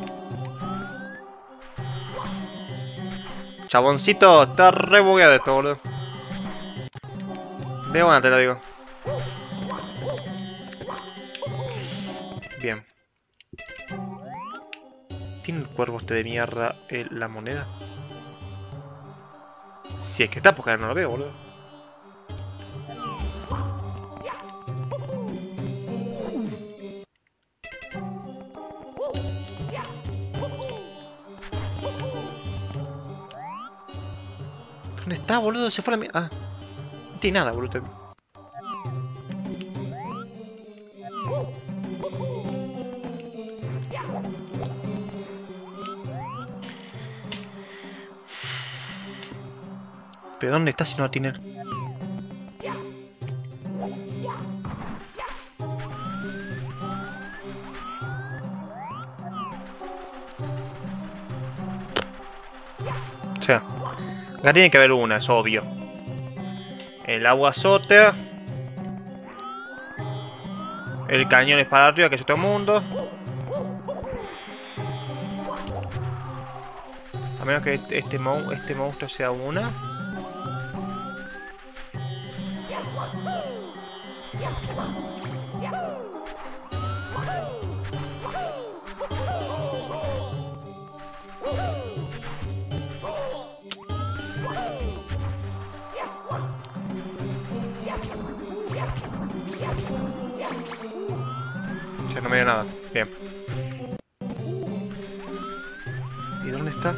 Chaboncito, está re bugueado esto, boludo. De buena te lo digo. Bien. ¿Tiene el cuervo este de mierda la moneda? Si es que está, porque no lo veo, boludo. ¿Dónde está, boludo? Se fue la mierda. Ah. No tiene nada, boludo. ¿Pero dónde está si no tiene? O sea... Acá tiene que haber una, es obvio. El agua sota. El cañón es para arriba, que es otro mundo. A menos que este monstruo sea una. O sea, no me dio nada. Bien. ¿Y dónde está?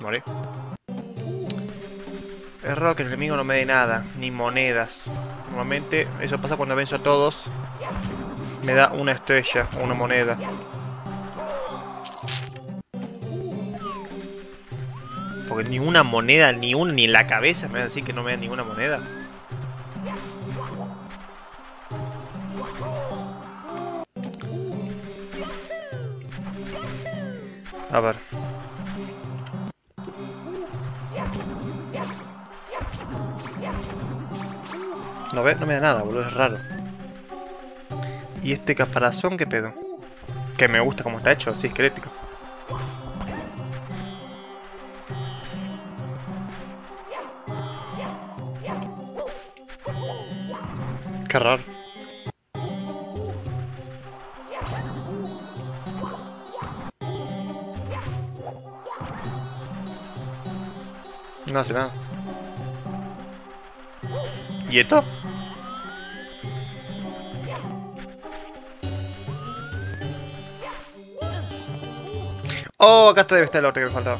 Vale. Es raro que el enemigo no me dé nada, ni monedas. Normalmente eso pasa cuando venzo a todos. Me da una estrella o una moneda. Porque ni una moneda, ni la cabeza me va a decir que no me da ninguna moneda. A ver. No, ¿ves? No me da nada, boludo, es raro. ¿Y este caparazón qué pedo? Que me gusta cómo está hecho, así esquelético. Qué raro. No hace nada. ¿Y esto? Oh, acá está, debe estar el otro que me faltaba.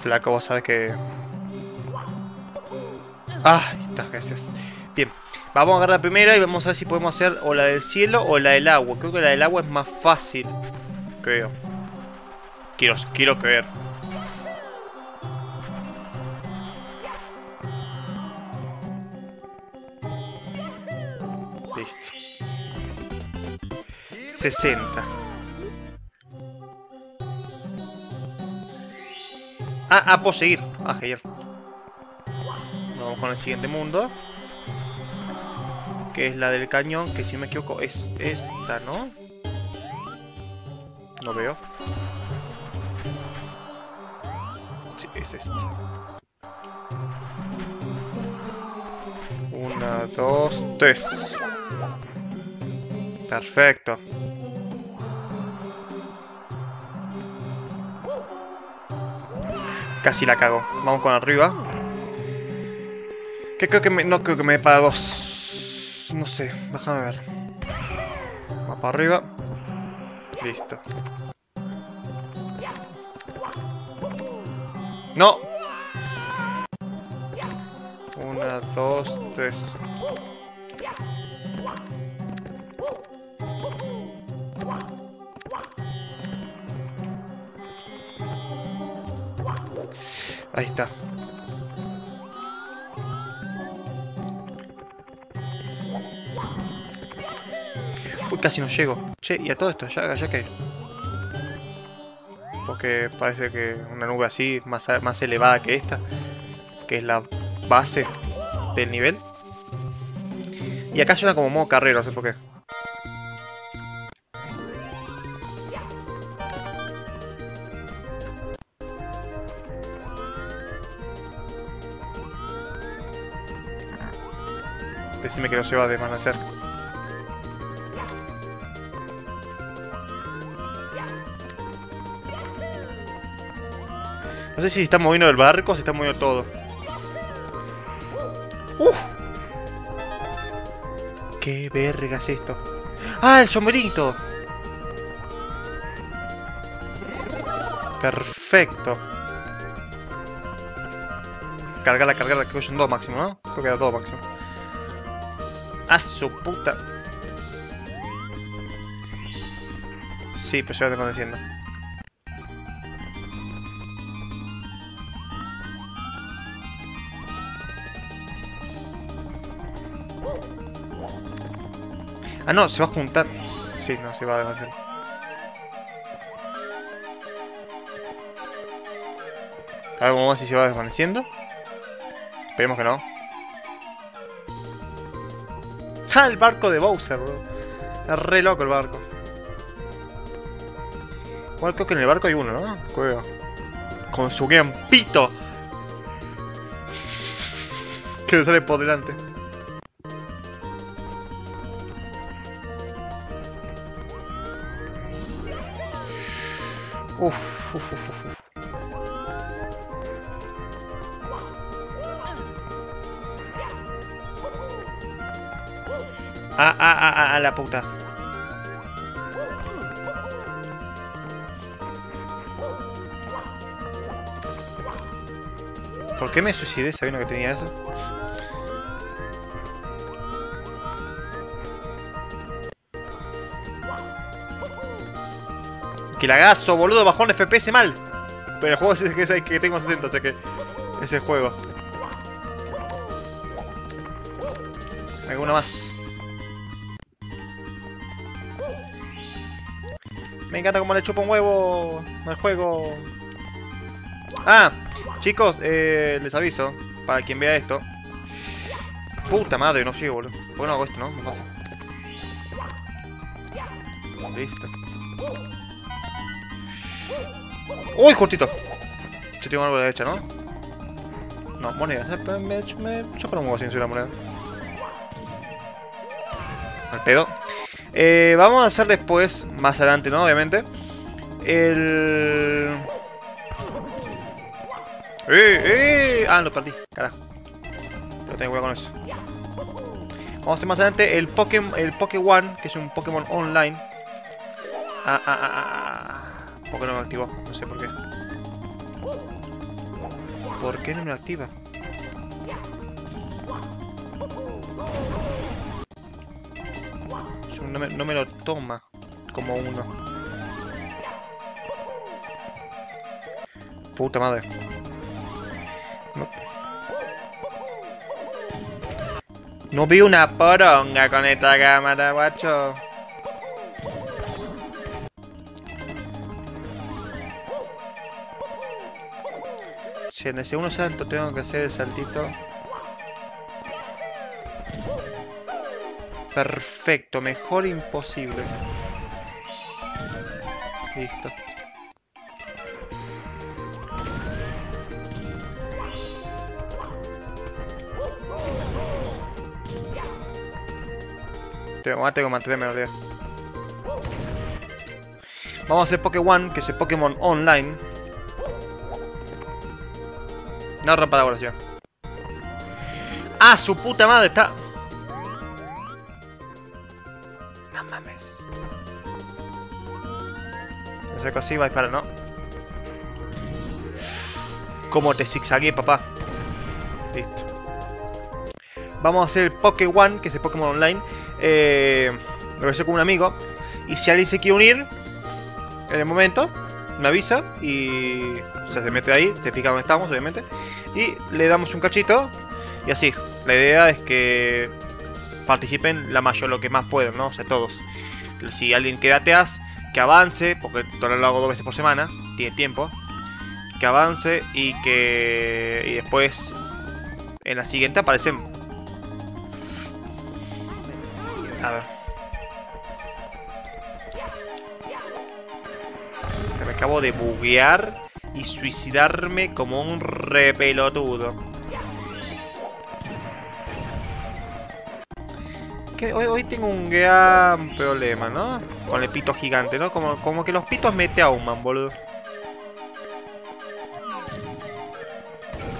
Flaco, vos sabes que... Ah, está, gracias. Bien, vamos a agarrar la primera y vamos a ver si podemos hacer o la del cielo o la del agua. Creo que la del agua es más fácil, creo. Quiero creer. Listo. 60. Ah, puedo seguir. Ah, genial. Vamos con el siguiente mundo. Que es la del cañón, que si me equivoco es esta, ¿no? No veo. Es este. 1, 2, 3. Perfecto. Casi la cago. Vamos con arriba. Que creo que no creo que me dé para 2. No sé, déjame ver. Va para arriba. Listo. No. 1, 2, 3. Ahí está. Uy, casi no llego. Che, y a todo esto, ya que... Porque parece que una nube así, más elevada que esta, que es la base del nivel. Y acá suena como modo carrera, no sé por qué. Decime que no se va a desvanecer. No sé si está moviendo el barco o si está moviendo todo. ¡Uf! ¡Qué verga es esto! ¡Ah, el sombrerito! Perfecto. Cargarla, creo que son 2 máximo, ¿no? Creo que era 2 máximo. ¡Ah, su puta! Sí, pero ya lo tengo diciendo. Ah, no, se va a juntar. Sí, no, se va a demasiado. A ver, vamos a ver si se va desvaneciendo. Esperemos que no. ¡Ah, el barco de Bowser, bro! Es re loco el barco. Igual creo que en el barco hay uno, ¿no? Cueva. Con su gran pito. Que le sale por delante. Uff, uff, uff, uff. Ah, la puta. ¿Por qué me suicidé sabiendo que tenía eso? Que lagazo, boludo, bajó un FPS mal. Pero el juego es que tengo 60, o sea que es el juego. ¿Alguna más? Me encanta como le chupa un huevo al juego. Ah, chicos, les aviso, para quien vea esto. Puta madre, no sigo, boludo. ¿Por qué no hago esto, no? Me pasa. Listo. ¡Uy, cortito! Yo tengo algo a la derecha, ¿no? No, monedas. Me choco un huevo sin subir la moneda. Al pedo. Vamos a hacer después, más adelante, ¿no? Obviamente. El... Ah, lo perdí, carajo. Pero tengo cuidado con eso. Vamos a hacer más adelante el Pokémon, el Pokémon, que es un Pokémon online. ¿Por qué no me activó? No sé por qué. ¿Por qué no me activa? No me lo toma como uno. Puta madre. No, no vi una poronga con esta cámara, guacho. Si en el segundo salto tengo que hacer el saltito. Perfecto, mejor imposible. Listo. Tengo que mantenerme los días. Vamos a hacer Pokémon, que es el Pokémon online. No rompa la evolución. ¡Ah, su puta madre! Está... Así va para, ¿no? Como te zigzagué, papá. Listo. Vamos a hacer el Pokémon, que es el Pokémon online. Lo hice con un amigo. Y si alguien se quiere unir, en el momento, me avisa y o sea, se mete ahí, te explica dónde estamos, obviamente. Y le damos un cachito. Y así. La idea es que participen la mayor, lo que más pueden, ¿no? O sea, todos. Si alguien queda ateas, que avance, porque todavía lo hago 2 veces por semana, tiene tiempo, que avance y que y después en la siguiente aparecen. A ver. Se me acabo de buguear y suicidarme como un repelotudo. Que hoy tengo un gran problema, ¿no? Con el pito gigante, ¿no? Como que los pitos me te ahuman, boludo.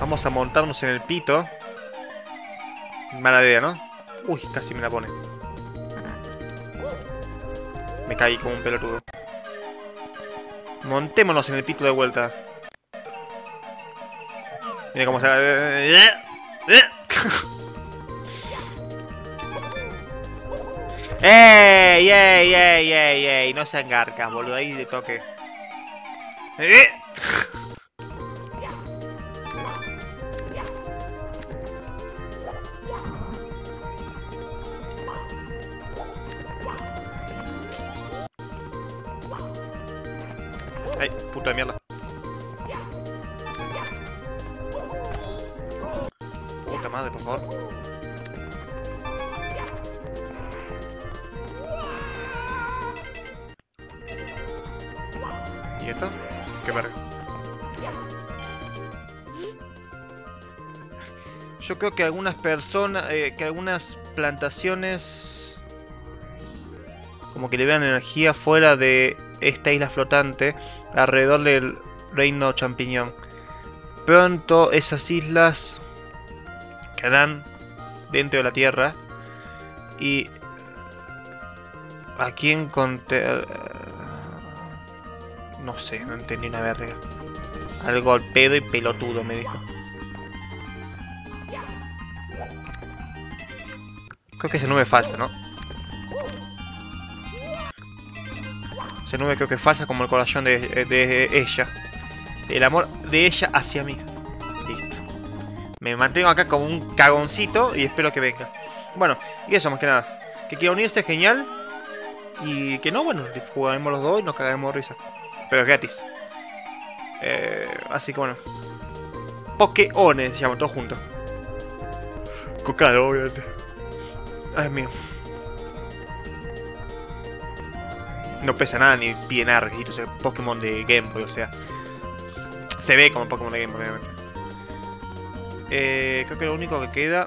Vamos a montarnos en el pito. Mala idea, ¿no? Uy, casi me la pone. Me caí como un pelotudo. Montémonos en el pito de vuelta. Mira cómo se... ¡Ey, ey, ey, ey, ey! No sean garcas, boludo, ahí de toque. Ay, puto de mierda. Puta madre, por favor. ¿Y esto? Qué verga. Yo creo que algunas personas, que algunas plantaciones como que le vean energía fuera de esta isla flotante alrededor del reino champiñón. Pronto esas islas quedarán dentro de la tierra y aquí encontré... No sé, no entendí una verga. Algo al pedo y pelotudo me dijo. Creo que esa nube es falsa, ¿no? Esa nube creo que es falsa como el corazón de ella. El amor de ella hacia mí. Listo. Me mantengo acá como un cagoncito y espero que venga. Bueno, y eso más que nada. Que quiera unirse, genial. Y que no, bueno, jugaremos los dos y nos cagaremos de risa. Pero es gratis. Así que bueno. Pokéones se llaman, todos juntos. Cocado, obviamente. Ay, mío. No pesa nada ni bien arreglito, es el Pokémon de Game Boy, o sea. Se ve como Pokémon de Game Boy, obviamente. Creo que lo único que queda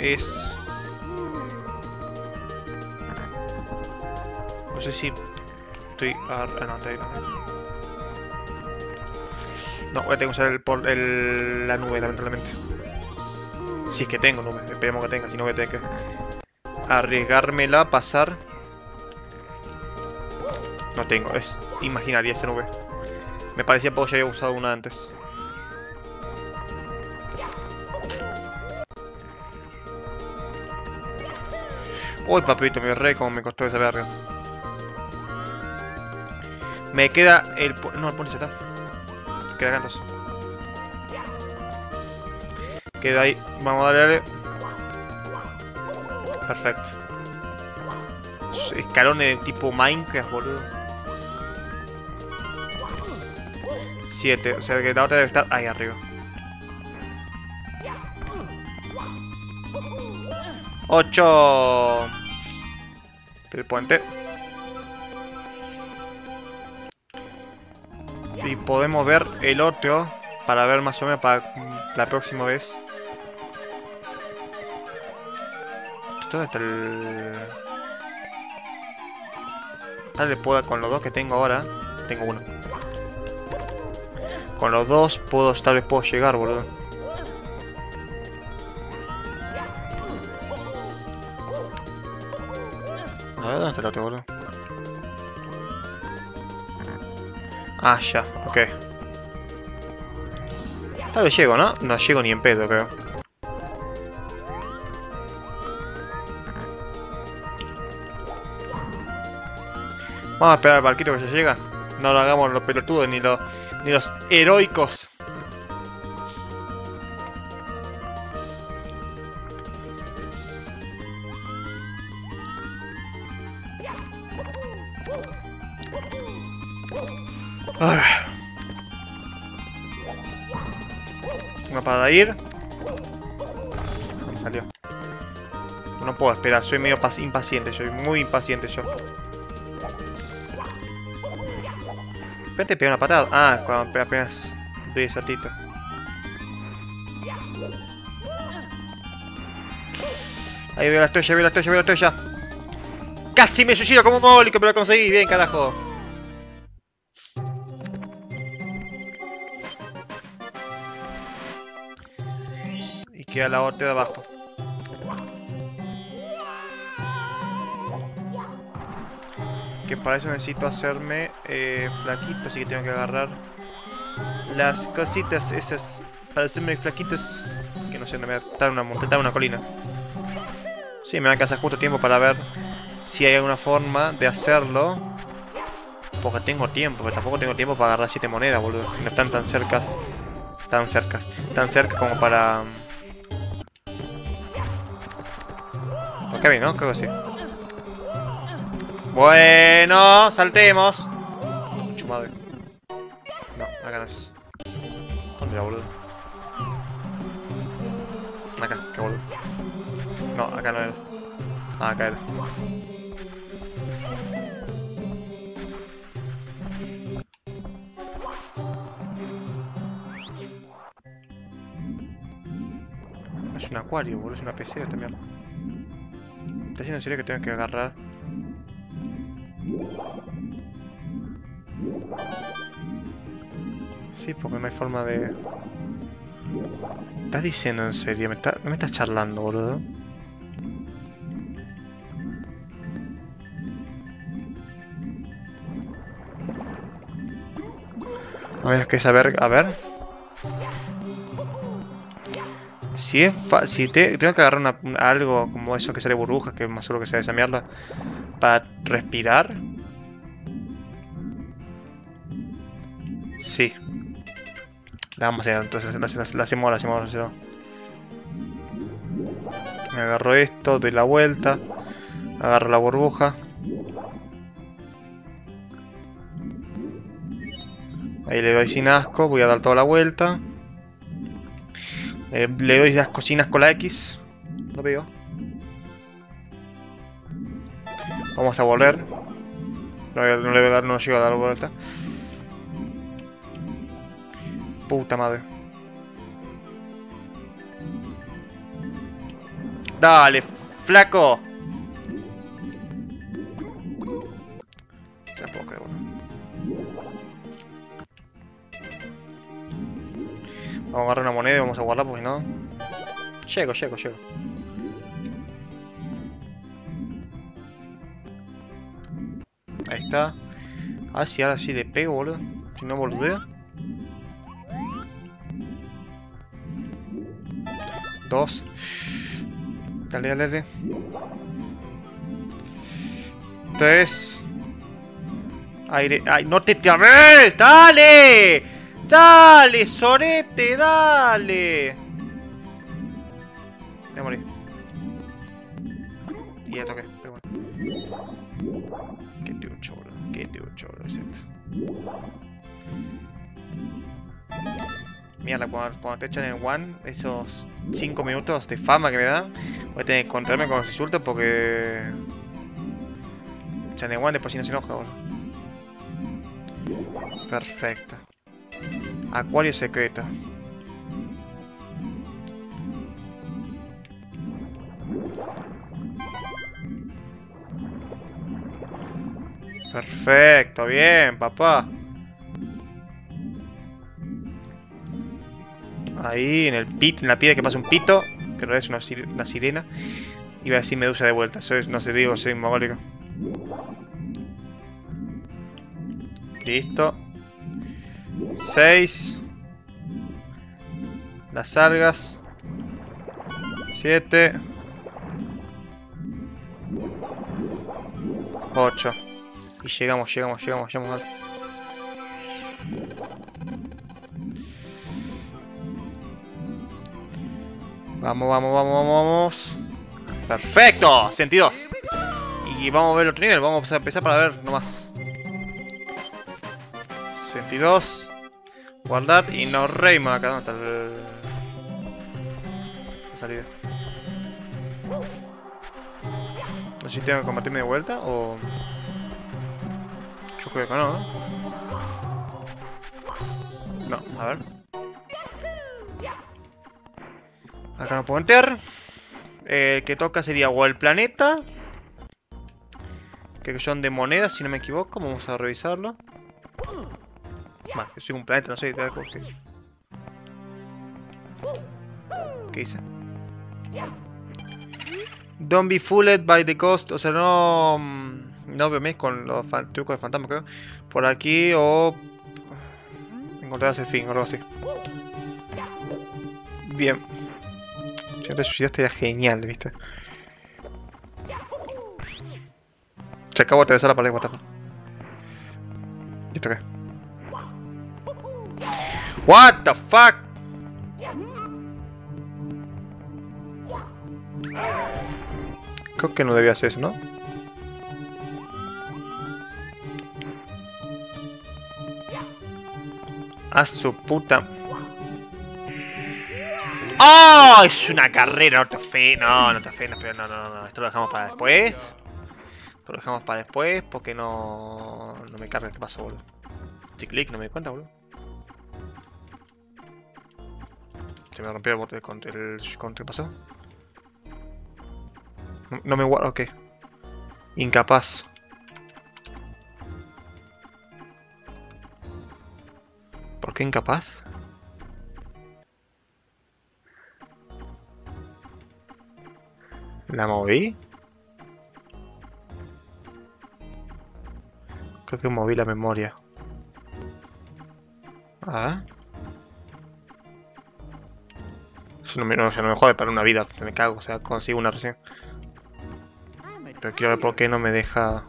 es... No sé si estoy... Ah, no, estoy ahí. No, voy a tener que usar la nube, lamentablemente. Si es que tengo nube, esperemos que tenga, si no voy a tener que arriesgármela a pasar. No tengo, es imaginaria esa nube. Me parecía poco, ya había usado una antes. Uy, papito, me re como me costó esa verga. Me queda el... No, el puente ya está. Queda cantos. Queda ahí, vamos a darle. Perfecto. Escalones de tipo Minecraft, boludo. 7, o sea que la otra debe estar ahí arriba. ¡8! El puente. Y podemos ver el otro para ver más o menos para la próxima vez. ¿Dónde está el...? Tal vez pueda con los dos que tengo ahora. Tengo uno. Con los dos puedo, tal vez puedo llegar, boludo. A ver, ¿dónde está el otro, boludo? Ah, ya, ok. Tal vez llego, ¿no? No llego ni en pedo, creo. Vamos a esperar al barquito que se llega. No lo hagamos los pelotudos ni los heroicos. Una para ir. Me salió. No puedo esperar, soy medio impaciente, soy muy impaciente yo. Te pega una patada. Ah, cuando apenas doy el saltito. Ahí veo la estrella, veo la estrella, veo la estrella. Casi me suicido como un mólico, pero lo conseguí. Bien, carajo. Y queda la otra de abajo. Que para eso necesito hacerme flaquito, así que tengo que agarrar las cositas esas para hacerme flaquitos, que no sé, no me voy a dar una montaña, una colina. Sí, me alcanza justo tiempo para ver si hay alguna forma de hacerlo, porque tengo tiempo, pero tampoco tengo tiempo para agarrar 7 monedas, boludo. No están tan cerca como para... Ok, bien, ¿no? Creo que sí. Bueno, saltemos. madre. No, acá no es. ¿Dónde era, boludo? Acá, qué boludo. No, acá no era. Ah, acá era. Es un acuario, boludo, es una pecera esta mierda. ¿Estás diciendo en serio que tengo que agarrar? Sí, porque no hay forma de... ¿Estás diciendo en serio? ¿Me estás charlando, boludo? A ver, es que es a ver... Si tengo que agarrar algo como eso que sale burbujas, que más seguro que sea esa mierda, para respirar... Sí. La vamos a hacer, entonces la hacemos. Me agarro esto, doy la vuelta, agarro la burbuja. Ahí le doy sin asco, voy a dar toda la vuelta. Le doy las cocinas con la X. No veo. Vamos a volver. No llego a dar la vuelta. Puta madre. Dale, flaco. Tampoco, bueno. Vamos a agarrar una moneda y vamos a guardarla porque no. Llego. Ahí está. Ah, si ahora sí le pego, boludo. Si no boludea. 2. Dale. 3. Aire. ¡Ay, no te trabes! ¡Dale! ¡Dale, sorete! ¡Dale! Voy a morir. Y ya toqué, pero bueno. Qué te un choro, es esto. Mira, cuando te echan el one, esos 5 minutos de fama que me dan, voy a tener que encontrarme con los insultos porque... Echan el one, después si no se enoja, boludo. Perfecto. Acuario secreto. Perfecto, bien, papá. Ahí, en el pito, en la piedra que pasa un pito, que no es una sirena. Iba a decir medusa de vuelta, no sé, digo, soy mogólico. Listo. 6. Las algas. 7. 8. Y llegamos. Vamos. Perfecto, 62. Y vamos a ver el otro nivel, vamos a empezar para ver nomás. 62. Guardad y nos reímos acá. ¿Dónde está la salida? No sé si tengo que combatirme de vuelta o... Yo creo que no, ¿eh? No, a ver. Acá no puedo entrar. El que toca sería o el planeta, que son de monedas, si no me equivoco. Vamos a revisarlo. Más, que soy un planeta, no sé qué algo que... ¿Qué dice? Don't be fooled by the ghost. O sea, no veáis con los trucos de fantasma, creo. Por aquí o... encontrarás el fin o algo así. Bien. Si no te suicidaste era genial, viste. Se acabó de atravesar la pared, what the fuck. ¿Listo qué? What the fuck. Creo que no debía hacer eso, ¿no? A su puta. ¡Oh! Es una carrera, no te ofendas. No, no te ofendas, pero no. Esto lo dejamos para después. Esto lo dejamos para después porque no me carga. ¿Qué pasó, boludo? Si clic, no me di cuenta, boludo. Se me rompió el bote contra el contra. ¿Qué pasó? No me guardo, ok. Incapaz. ¿Por qué incapaz? ¿La moví? Creo que moví la memoria. Ah. Eso no me jode para una vida, me cago, o sea, consigo una recién. Pero quiero ver por qué no me deja...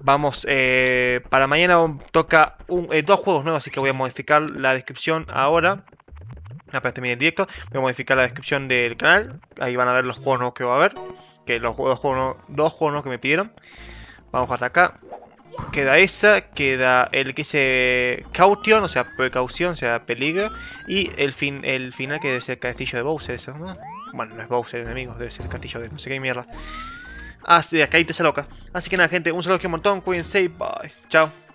Vamos, para mañana toca dos juegos nuevos, así que voy a modificar la descripción ahora. Para terminar el directo, voy a modificar la descripción del canal. Ahí van a ver los juegos nuevos que va a haber. Que los dos juegos nuevos que me pidieron. Vamos hasta acá. Queda esa, queda el que dice caution, o sea, precaución, o sea, peligro. Y el final que debe ser el castillo de Bowser, eso, ¿no? Bueno, no es Bowser, enemigos, debe ser el castillo de no sé qué mierda. Así, ah, de acá y te se loca. Así que nada, gente, un saludo que un montón, cuídense y bye. Chao.